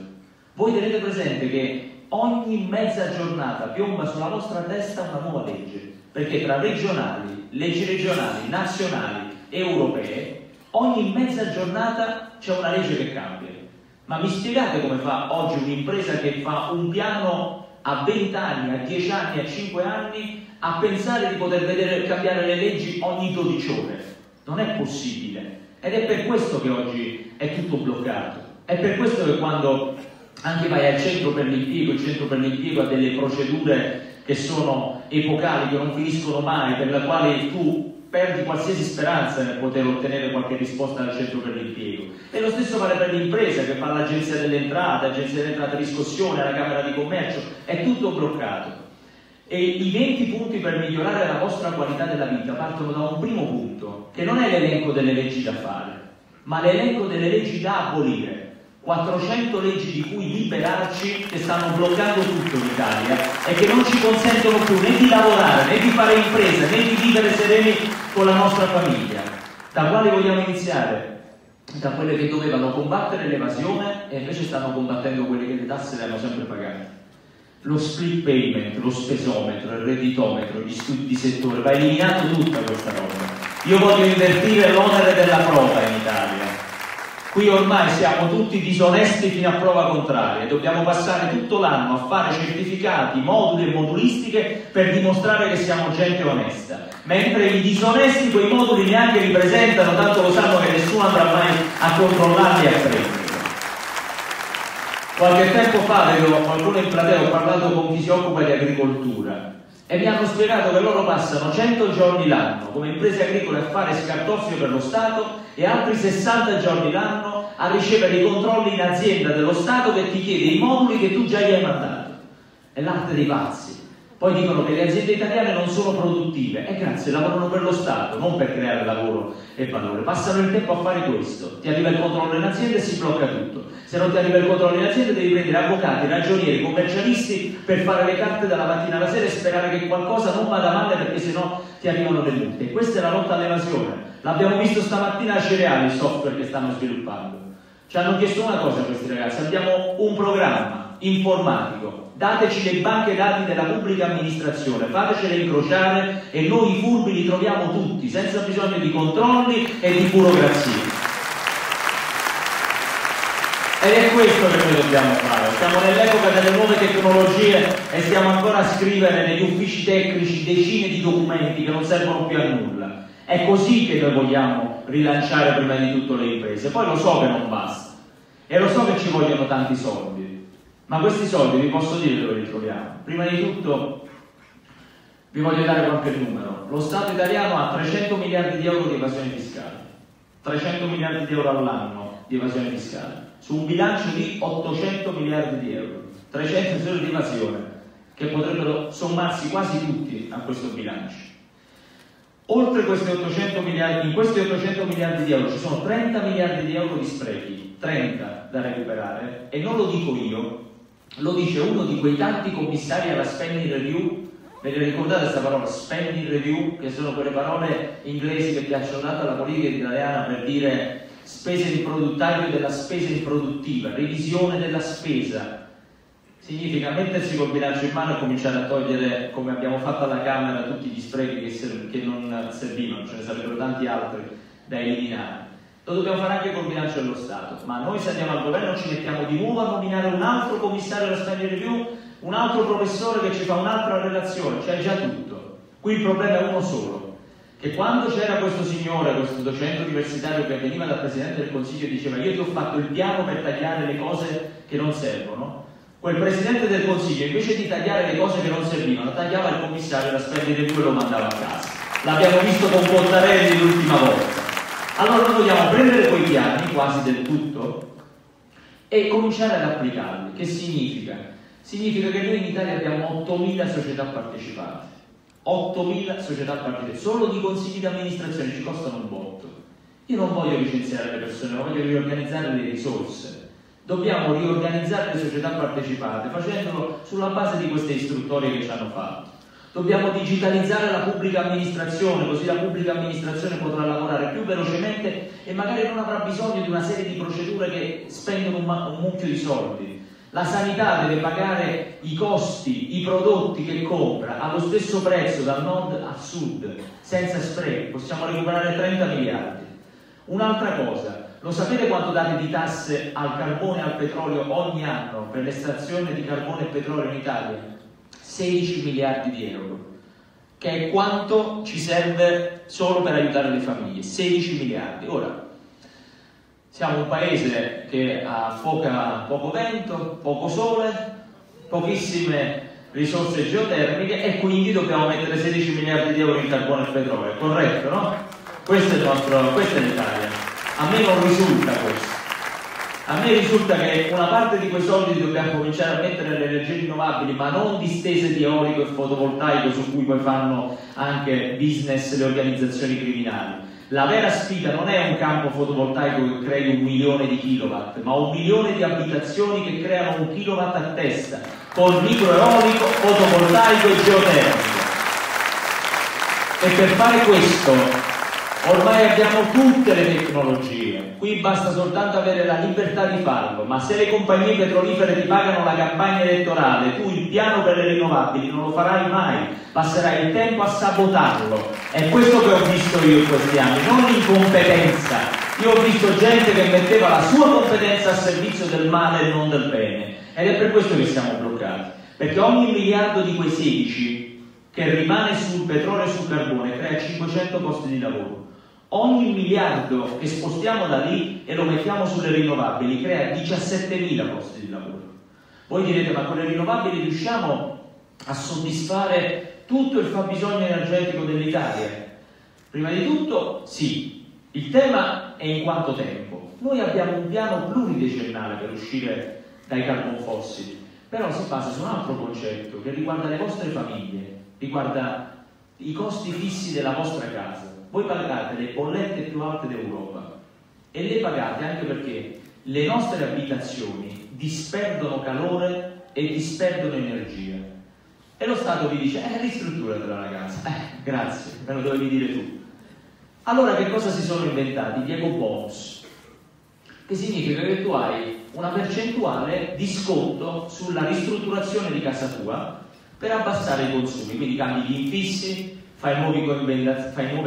Voi tenete presente che ogni mezza giornata piomba sulla vostra testa una nuova legge, perché tra regionali, leggi regionali, nazionali e europee, ogni mezza giornata c'è una legge che cambia. Ma mi spiegate come fa oggi un'impresa che fa un piano a venti anni, a dieci anni, a cinque anni, a pensare di poter vedere cambiare le leggi ogni dodici ore? Non è possibile. Ed è per questo che oggi è tutto bloccato. È per questo che quando anche vai al centro per l'impiego, il centro per l'impiego ha delle procedure che sono epocali, che non finiscono mai, per le quali tu perdi qualsiasi speranza nel poter ottenere qualche risposta dal centro per l'impiego. E lo stesso vale per l'impresa, che fa l'agenzia delle entrate, l'agenzia delle entrate riscossione, la Camera di Commercio, è tutto bloccato. E i venti punti per migliorare la vostra qualità della vita partono da un primo punto, che non è l'elenco delle leggi da fare, ma l'elenco delle leggi da abolire. quattrocento leggi di cui liberarci, che stanno bloccando tutto l'Italia e che non ci consentono più né di lavorare, né di fare impresa, né di vivere sereni con la nostra famiglia. Da quali vogliamo iniziare? Da quelle che dovevano combattere l'evasione e invece stanno combattendo quelle che le tasse le hanno sempre pagate. Lo split payment, lo spesometro, il redditometro, gli studi di settore, va eliminato tutta questa roba. Io voglio invertire l'onere della prova in Italia. Qui ormai siamo tutti disonesti fino a prova contraria, dobbiamo passare tutto l'anno a fare certificati, moduli e modulistiche per dimostrare che siamo gente onesta, mentre i disonesti quei moduli neanche li presentano, tanto lo sanno che nessuno andrà mai a controllarli e a prenderli. Qualche tempo fa vedo qualcuno in platea, ho parlato con chi si occupa di agricoltura e mi hanno spiegato che loro passano cento giorni l'anno come imprese agricole a fare scartoffio per lo Stato e altri sessanta giorni l'anno a ricevere i controlli in azienda dello Stato che ti chiede i moduli che tu già gli hai mandato. È l'arte dei pazzi. Poi dicono che le aziende italiane non sono produttive. E grazie, lavorano per lo Stato, non per creare lavoro e valore. Passano il tempo a fare questo. Ti arriva il controllo in azienda e si blocca tutto. Se non ti arriva il controllo in azienda devi prendere avvocati, ragionieri, commercialisti per fare le carte dalla mattina alla sera e sperare che qualcosa non vada male, perché sennò ti arrivano le multe. Questa è la lotta all'evasione. L'abbiamo visto stamattina a Cereali, il software che stanno sviluppando. Ci hanno chiesto una cosa questi ragazzi: abbiamo un programma informatico, dateci le banche dati della pubblica amministrazione, fatecele incrociare e noi i furbi li troviamo tutti, senza bisogno di controlli e di burocrazia. Ed è questo che noi dobbiamo fare. Siamo nell'epoca delle nuove tecnologie e stiamo ancora a scrivere negli uffici tecnici decine di documenti che non servono più a nulla. È così che noi vogliamo rilanciare prima di tutto le imprese. Poi lo so che non basta e lo so che ci vogliono tanti soldi, ma questi soldi vi posso dire dove li troviamo. Prima di tutto vi voglio dare qualche numero. Lo Stato italiano ha trecento miliardi di euro di evasione fiscale, trecento miliardi di euro all'anno di evasione fiscale, su un bilancio di ottocento miliardi di euro, trecento euro di evasione che potrebbero sommarsi quasi tutti a questo bilancio. Oltre questi ottocento miliardi, in questi ottocento miliardi di euro ci sono trenta miliardi di euro di sprechi, trenta da recuperare, e non lo dico io, lo dice uno di quei tanti commissari alla spending review. Ve ne ricordate questa parola spending review, che sono quelle parole inglesi che piacciono tanto alla politica italiana per dire spese di produttario della spesa improduttiva, revisione della spesa. Significa mettersi col bilancio in mano e cominciare a togliere, come abbiamo fatto alla Camera, tutti gli sprechi che, serv che non servivano, ce ne sarebbero tanti altri da eliminare. Lo dobbiamo fare anche col bilancio dello Stato, ma noi se andiamo al governo ci mettiamo di nuovo a nominare un altro commissario alla spending review, un altro professore che ci fa un'altra relazione, c'è già tutto. Qui il problema è uno solo, che quando c'era questo signore, questo docente universitario che veniva dal Presidente del Consiglio e diceva io ti ho fatto il piano per tagliare le cose che non servono, quel Presidente del Consiglio invece di tagliare le cose che non servivano tagliava il commissario, la spending review e lo mandava a casa. L'abbiamo visto con Bottarelli l'ultima volta. Allora noi vogliamo prendere quei piani, quasi del tutto, e cominciare ad applicarli. Che significa? Significa che noi in Italia abbiamo ottomila società partecipate, ottomila società partecipate, solo di consigli di amministrazione ci costano un botto. Io non voglio licenziare le persone, voglio riorganizzare le risorse. Dobbiamo riorganizzare le società partecipate facendolo sulla base di queste istruttorie che ci hanno fatto. Dobbiamo digitalizzare la pubblica amministrazione, così la pubblica amministrazione potrà lavorare più velocemente e magari non avrà bisogno di una serie di procedure che spendono un, un mucchio di soldi. La sanità deve pagare i costi, i prodotti che compra allo stesso prezzo dal nord al sud, senza spreco, possiamo recuperare trenta miliardi. Un'altra cosa, lo sapete quanto date di tasse al carbone e al petrolio ogni anno per l'estrazione di carbone e petrolio in Italia? sedici miliardi di euro, che è quanto ci serve solo per aiutare le famiglie, sedici miliardi. Ora, siamo un paese che ha poca, poco vento, poco sole, pochissime risorse geotermiche e quindi dobbiamo mettere sedici miliardi di euro in carbone e petrolio, corretto, no? Questo è il nostro, questa è l'Italia. A me non risulta questo. A me risulta che una parte di quei soldi dobbiamo cominciare a mettere nelle energie rinnovabili, ma non distese di eolico e fotovoltaico su cui poi fanno anche business le organizzazioni criminali. La vera sfida non è un campo fotovoltaico che crei un milione di kilowatt, ma un milione di abitazioni che creano un kilowatt a testa, con microeolico, fotovoltaico e geotermico. E per fare questo ormai abbiamo tutte le tecnologie, qui basta soltanto avere la libertà di farlo, ma se le compagnie petrolifere ti pagano la campagna elettorale, tu il piano per le rinnovabili non lo farai mai, passerai il tempo a sabotarlo. È questo che ho visto io in questi anni, non incompetenza. Io ho visto gente che metteva la sua competenza al servizio del male e non del bene, ed è per questo che siamo bloccati, perché ogni miliardo di quei sedici che rimane sul petrolio e sul carbone crea cinquecento posti di lavoro. Ogni miliardo che spostiamo da lì e lo mettiamo sulle rinnovabili crea diciassettemila posti di lavoro. Voi direte, ma con le rinnovabili riusciamo a soddisfare tutto il fabbisogno energetico dell'Italia? Prima di tutto, sì. Il tema è in quanto tempo. Noi abbiamo un piano pluridecennale per uscire dai carbon fossili, però si basa su un altro concetto che riguarda le vostre famiglie, riguarda i costi fissi della vostra casa. Voi pagate le bollette più alte d'Europa e le pagate anche perché le nostre abitazioni disperdono calore e disperdono energia. E lo Stato vi dice, eh, ristrutturatela la casa. Eh, grazie, me lo dovevi dire tu. Allora che cosa si sono inventati? Gli ecobonus, che significa che tu hai una percentuale di sconto sulla ristrutturazione di casa tua per abbassare i consumi, quindi cambi gli infissi, fai nuove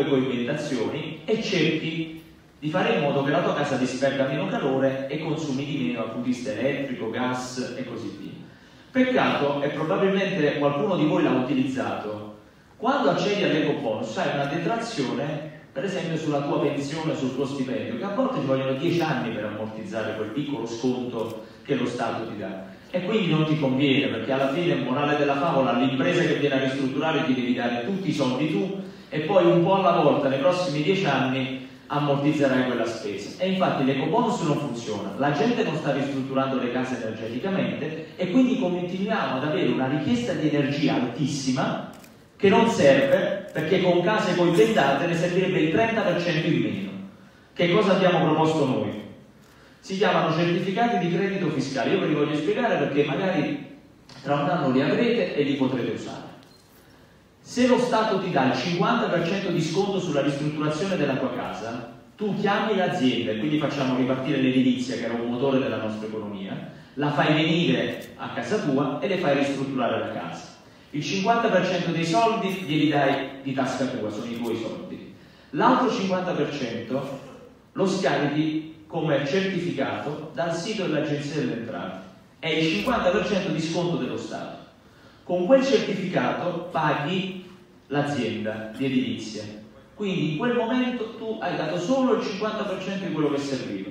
coinventazioni e cerchi di fare in modo che la tua casa disperda meno calore e consumi di meno dal punto di vista elettrico, gas e così via. Peccato, e probabilmente qualcuno di voi l'ha utilizzato, quando accedi all'ecobonus hai una detrazione, per esempio sulla tua pensione, sul tuo stipendio, che a volte ci vogliono dieci anni per ammortizzare quel piccolo sconto che lo Stato ti dà. E quindi non ti conviene, perché alla fine, il morale della favola, l'impresa che viene a ristrutturare ti devi dare tutti i soldi tu e poi un po' alla volta, nei prossimi dieci anni, ammortizzerai quella spesa. E infatti l'ecobonus non funziona, la gente non sta ristrutturando le case energeticamente e quindi continuiamo ad avere una richiesta di energia altissima che non serve, perché con case coinventate ne servirebbe il trenta per cento in meno. Che cosa abbiamo proposto noi? Si chiamano certificati di credito fiscale. Io ve li voglio spiegare perché magari tra un anno li avrete e li potrete usare. Se lo Stato ti dà il cinquanta per cento di sconto sulla ristrutturazione della tua casa, tu chiami l'azienda, e quindi facciamo ripartire l'edilizia, che era un motore della nostra economia, la fai venire a casa tua e le fai ristrutturare la casa. Il cinquanta per cento dei soldi glieli dai di tasca tua, sono i tuoi soldi. L'altro cinquanta per cento lo scarichi come certificato dal sito dell'Agenzia delle Entrate. È il cinquanta per cento di sconto dello Stato. Con quel certificato paghi l'azienda di edilizia. Quindi in quel momento tu hai dato solo il cinquanta per cento di quello che serviva.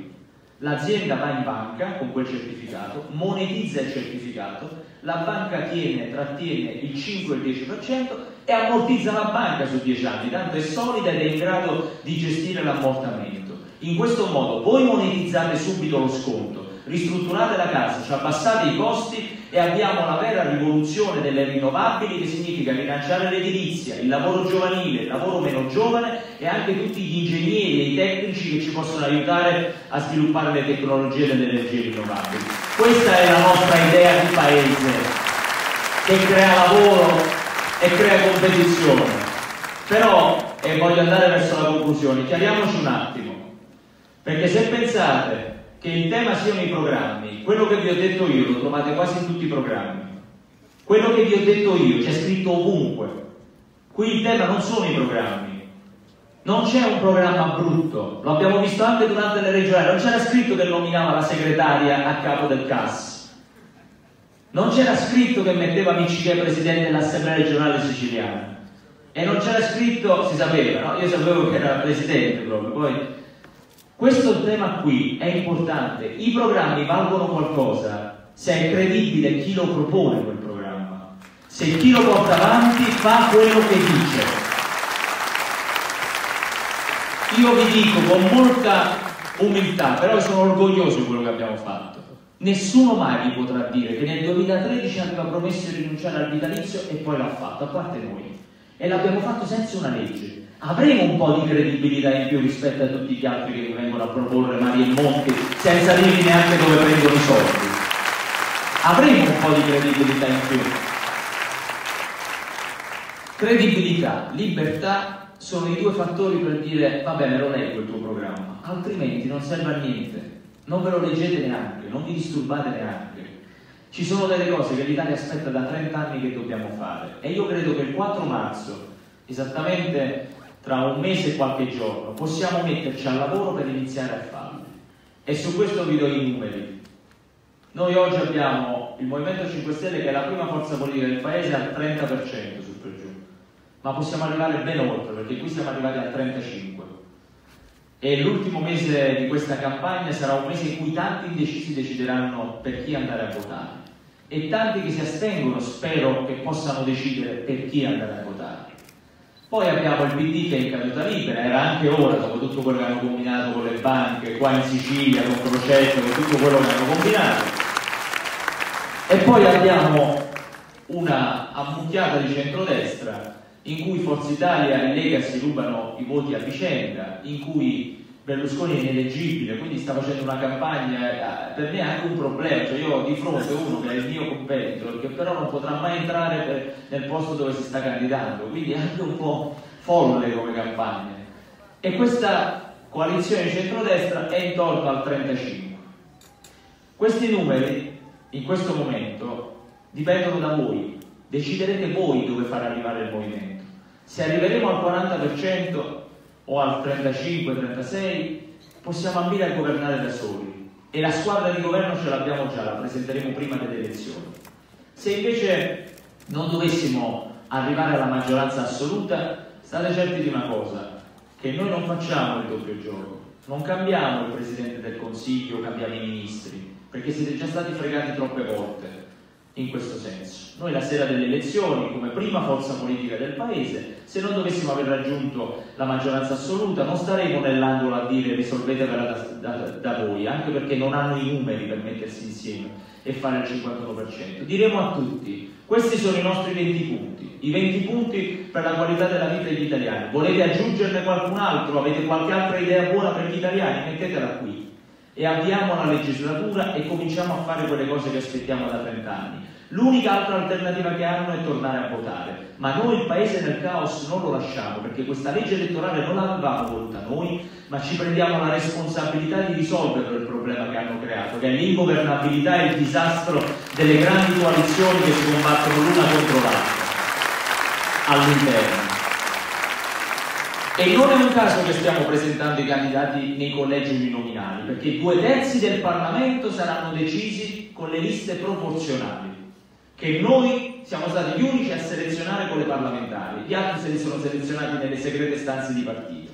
L'azienda va in banca con quel certificato, monetizza il certificato, la banca tiene, trattiene il cinque e il dieci per cento e ammortizza la banca su dieci anni, tanto è solida ed è in grado di gestire l'ammortamento. In questo modo voi monetizzate subito lo sconto, ristrutturate la casa, cioè abbassate i costi e abbiamo la vera rivoluzione delle rinnovabili, che significa rilanciare l'edilizia, il lavoro giovanile, il lavoro meno giovane e anche tutti gli ingegneri e i tecnici che ci possono aiutare a sviluppare le tecnologie delle energie rinnovabili. Questa è la nostra idea di paese che crea lavoro e crea competizione. Però, e voglio andare verso la conclusione, chiariamoci un attimo, perché se pensate che il tema siano i programmi, quello che vi ho detto io lo trovate quasi in tutti i programmi. Quello che vi ho detto io c'è scritto ovunque. Qui il tema non sono i programmi. Non c'è un programma brutto, lo abbiamo visto anche durante le regionali, non c'era scritto che nominava la segretaria a capo del C A S. Non c'era scritto che metteva Miccichè presidente dell'Assemblea regionale siciliana. E non c'era scritto, si sapeva, no? Io sapevo che era presidente proprio, poi... Questo tema qui è importante. I programmi valgono qualcosa se è credibile chi lo propone quel programma, se chi lo porta avanti fa quello che dice. Io vi dico con molta umiltà, però sono orgoglioso di quello che abbiamo fatto. Nessuno mai vi potrà dire che nel duemilatredici aveva promesso di rinunciare al vitalizio e poi l'ha fatto, a parte noi. E l'abbiamo fatto senza una legge. Avremo un po' di credibilità in più rispetto a tutti gli altri che vengono a proporre mari e monti senza dirvi neanche dove prendono i soldi. Avremo un po' di credibilità in più. Credibilità, libertà sono i due fattori per dire va bene, lo leggo il tuo programma, altrimenti non serve a niente, non ve lo leggete neanche, non vi disturbate neanche. Ci sono delle cose che l'Italia aspetta da trenta anni che dobbiamo fare e io credo che il quattro marzo, esattamente tra un mese e qualche giorno, possiamo metterci al lavoro per iniziare a farlo. E su questo vi do i numeri. Noi oggi abbiamo il Movimento cinque Stelle, che è la prima forza politica del paese, al trenta per cento sul per giù, ma possiamo arrivare ben oltre, perché qui siamo arrivati al trentacinque per cento. E l'ultimo mese di questa campagna sarà un mese in cui tanti indecisi decideranno per chi andare a votare e tanti che si astengono spero che possano decidere per chi andare a votare. Poi abbiamo il P D che è in caduta libera, era anche ora dopo tutto quello che hanno combinato con le banche, qua in Sicilia, con Crocetta, con tutto quello che hanno combinato. E poi abbiamo una ammucchiata di centrodestra in cui Forza Italia e Lega si rubano i voti a vicenda, in cui Berlusconi è ineleggibile, quindi sta facendo una campagna, per me è anche un problema, cioè io ho di fronte uno che è il mio competitor, che però non potrà mai entrare per, nel posto dove si sta candidando, quindi è anche un po' folle come campagna. E questa coalizione centrodestra è intorno al trentacinque per cento. Questi numeri, in questo momento, dipendono da voi, deciderete voi dove far arrivare il movimento. Se arriveremo al quaranta per cento, o al trentacinque a trentasei, possiamo ambire a governare da soli e la squadra di governo ce l'abbiamo già, la presenteremo prima delle elezioni. Se invece non dovessimo arrivare alla maggioranza assoluta, state certi di una cosa, che noi non facciamo il doppio gioco, non cambiamo il Presidente del Consiglio, cambiamo i ministri, perché siete già stati fregati troppe volte in questo senso. Noi la sera delle elezioni, come prima forza politica del paese, se non dovessimo aver raggiunto la maggioranza assoluta, non staremo nell'angolo a dire risolvetevela da, da, da voi, anche perché non hanno i numeri per mettersi insieme e fare il cinquantuno per cento. Diremo a tutti, questi sono i nostri venti punti, I venti punti per la qualità della vita degli italiani. Volete aggiungerne qualcun altro? Avete qualche altra idea buona per gli italiani? Mettetela qui. E avviamo la legislatura e cominciamo a fare quelle cose che aspettiamo da trent'anni. L'unica altra alternativa che hanno è tornare a votare, ma noi il paese nel caos non lo lasciamo, perché questa legge elettorale non l'avevamo voluta noi, ma ci prendiamo la responsabilità di risolvere il problema che hanno creato, che è l'ingovernabilità e il disastro delle grandi coalizioni che si combattono l'una contro l'altra all'interno. E non è un caso che stiamo presentando i candidati nei collegi uninominali, perché due terzi del Parlamento saranno decisi con le liste proporzionali, che noi siamo stati gli unici a selezionare con le parlamentari, gli altri se li sono selezionati nelle segrete stanze di partito.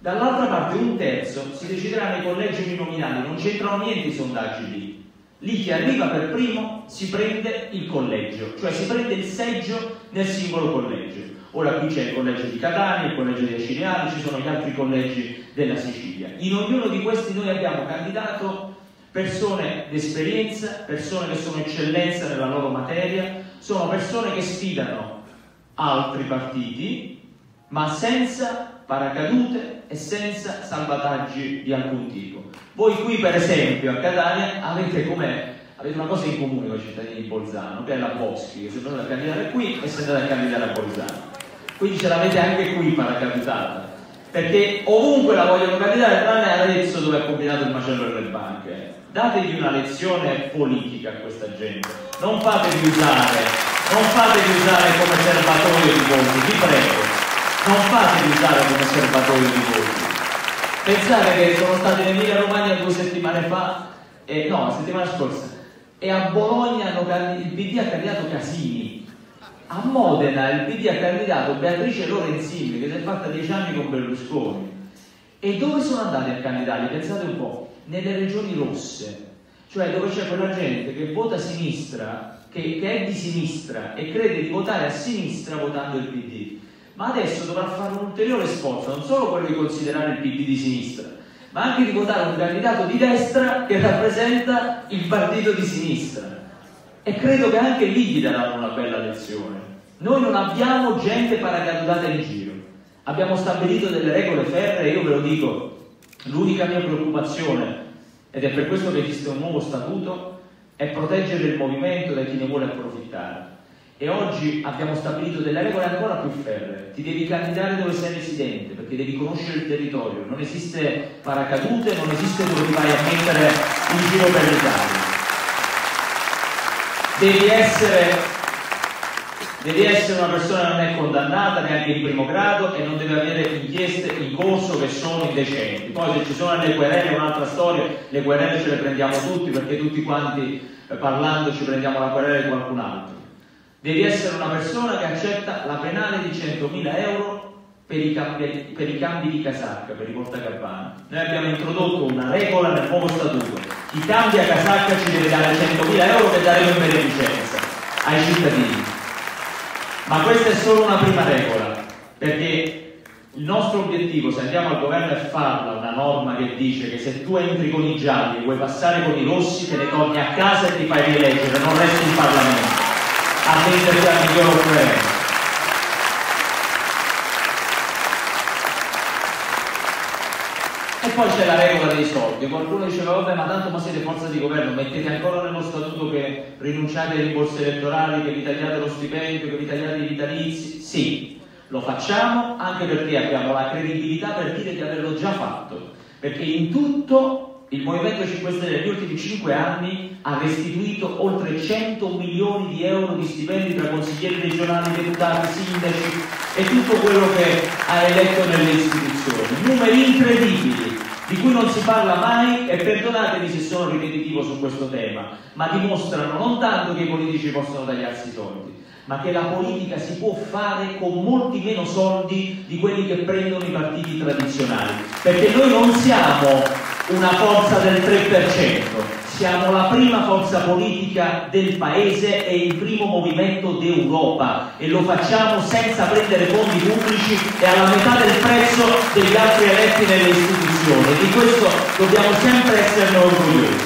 Dall'altra parte un terzo si deciderà nei collegi uninominali, non c'entrano niente i sondaggi lì. Lì chi arriva per primo si prende il collegio, cioè si prende il seggio nel singolo collegio. Ora qui c'è il collegio di Catania, il collegio di Acireale, ci sono gli altri collegi della Sicilia. In ognuno di questi noi abbiamo candidato persone d'esperienza, persone che sono eccellenza nella loro materia, sono persone che sfidano altri partiti, ma senza paracadute e senza salvataggi di alcun tipo. Voi qui per esempio a Catania avete com'è? Avete una cosa in comune con i cittadini di Bolzano, che è la Boschi, che siete andati a candidare qui e siete andati a candidare a Bolzano. Quindi ce l'avete anche qui paracadutata, perché ovunque la vogliono candidare tranne Arezzo, dove è combinato il macello delle banche. Dategli una lezione politica a questa gente, non fatevi usare, non fatevi usare come serbatoio di voti, vi prego, non fatevi usare come serbatoio di voti. Pensate che sono stato in Emilia Romagna due settimane fa, eh, no, la settimana scorsa, e a Bologna hanno, il P D ha candidato Casini. A Modena il P D ha candidato Beatrice Lorenzini, che si è fatta dieci anni con Berlusconi. E dove sono andati a candidare? Pensate un po', nelle regioni rosse, cioè dove c'è quella gente che vota a sinistra, che, che è di sinistra e crede di votare a sinistra votando il P D. Ma adesso dovrà fare un ulteriore sforzo, non solo quello di considerare il P D di sinistra, ma anche di votare un candidato di destra che rappresenta il partito di sinistra. E credo che anche lì gli daranno una bella lezione. Noi non abbiamo gente paracadutata in giro, abbiamo stabilito delle regole ferree. Io ve lo dico, l'unica mia preoccupazione, ed è per questo che esiste un nuovo statuto, è proteggere il movimento da chi ne vuole approfittare. E oggi abbiamo stabilito delle regole ancora più ferree: ti devi candidare dove sei residente, perché devi conoscere il territorio, non esiste paracadute, non esiste dove ti vai a mettere in giro per l'Italia. Devi essere, devi essere una persona che non è condannata neanche in primo grado e non deve avere inchieste in corso che sono indecenti. Poi se ci sono le querele è un'altra storia, le querele ce le prendiamo tutti, perché tutti quanti eh, parlando ci prendiamo la querela di qualcun altro. Devi essere una persona che accetta la penale di centomila euro per i, cambi, per i cambi di casacca, per i portacapanna. Noi abbiamo introdotto una regola nel nuovo statuto: chi cambia casacca ci deve dare centomila euro che daremo in beneficenza ai cittadini. Ma questa è solo una prima regola, perché il nostro obiettivo, se andiamo al governo, è farla una norma che dice che se tu entri con i gialli e vuoi passare con i rossi, te ne torni a casa e ti fai rieleggere, non resti in Parlamento a metterti al miglior offrente. E poi c'è la regola dei soldi. Qualcuno diceva: vabbè, ma tanto ma siete forza di governo, mettete ancora nello statuto che rinunciate ai rimborsi elettorali, che vi tagliate lo stipendio, che vi tagliate i vitalizi. Sì, lo facciamo anche perché abbiamo la credibilità per dire di averlo già fatto, perché in tutto il Movimento cinque Stelle negli ultimi cinque anni ha restituito oltre cento milioni di euro di stipendi tra consiglieri regionali, deputati, sindaci e tutto quello che ha eletto nelle istituzioni. Numeri incredibili di cui non si parla mai, e perdonatemi se sono ripetitivo su questo tema, ma dimostrano non tanto che i politici possono tagliarsi i soldi, ma che la politica si può fare con molti meno soldi di quelli che prendono i partiti tradizionali, perché noi non siamo una forza del tre per cento, siamo la prima forza politica del paese e il primo movimento d'Europa, e lo facciamo senza prendere fondi pubblici e alla metà del prezzo degli altri eletti nelle istituzioni. Di questo dobbiamo sempre esserne orgogliosi.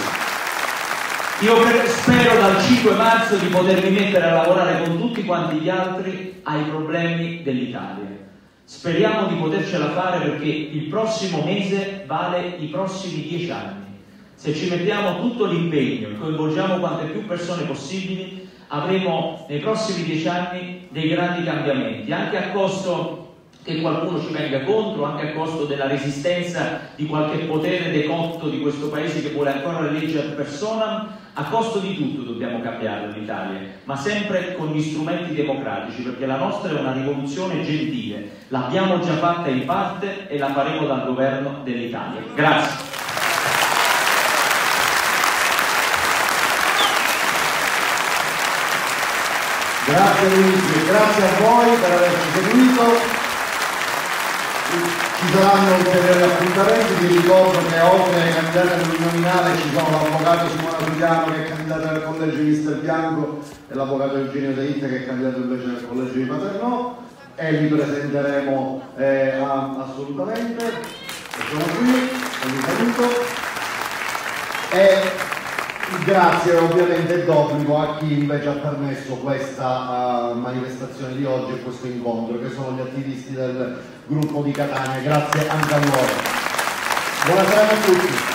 Io spero dal cinque marzo di potermi mettere a lavorare con tutti quanti gli altri ai problemi dell'Italia. Speriamo di potercela fare, perché il prossimo mese vale i prossimi dieci anni. Se ci mettiamo tutto l'impegno e coinvolgiamo quante più persone possibili, avremo nei prossimi dieci anni dei grandi cambiamenti, anche a costo che qualcuno ci venga contro, anche a costo della resistenza di qualche potere decotto di questo paese che vuole ancora la legge ad personam. A costo di tutto dobbiamo cambiare l'Italia, ma sempre con gli strumenti democratici, perché la nostra è una rivoluzione gentile, l'abbiamo già fatta in parte e la faremo dal governo dell'Italia. Grazie. Grazie Luigi, grazie a voi per averci seguito. Ci saranno ulteriori appuntamenti. Vi ricordo che oltre ai candidati all'uninominale ci sono l'avvocato Simona Giuliano, che è candidato al collegio mister Bianco, e l'avvocato Eugenio De Itta, che è candidato invece al collegio di Paternò, e vi presenteremo eh, assolutamente. Sono qui, vi saluto e grazie ovviamente d'obbligo a chi invece ha permesso questa uh, manifestazione di oggi e questo incontro, che sono gli attivisti del gruppo di Catania. Grazie anche a loro. Buonasera a tutti.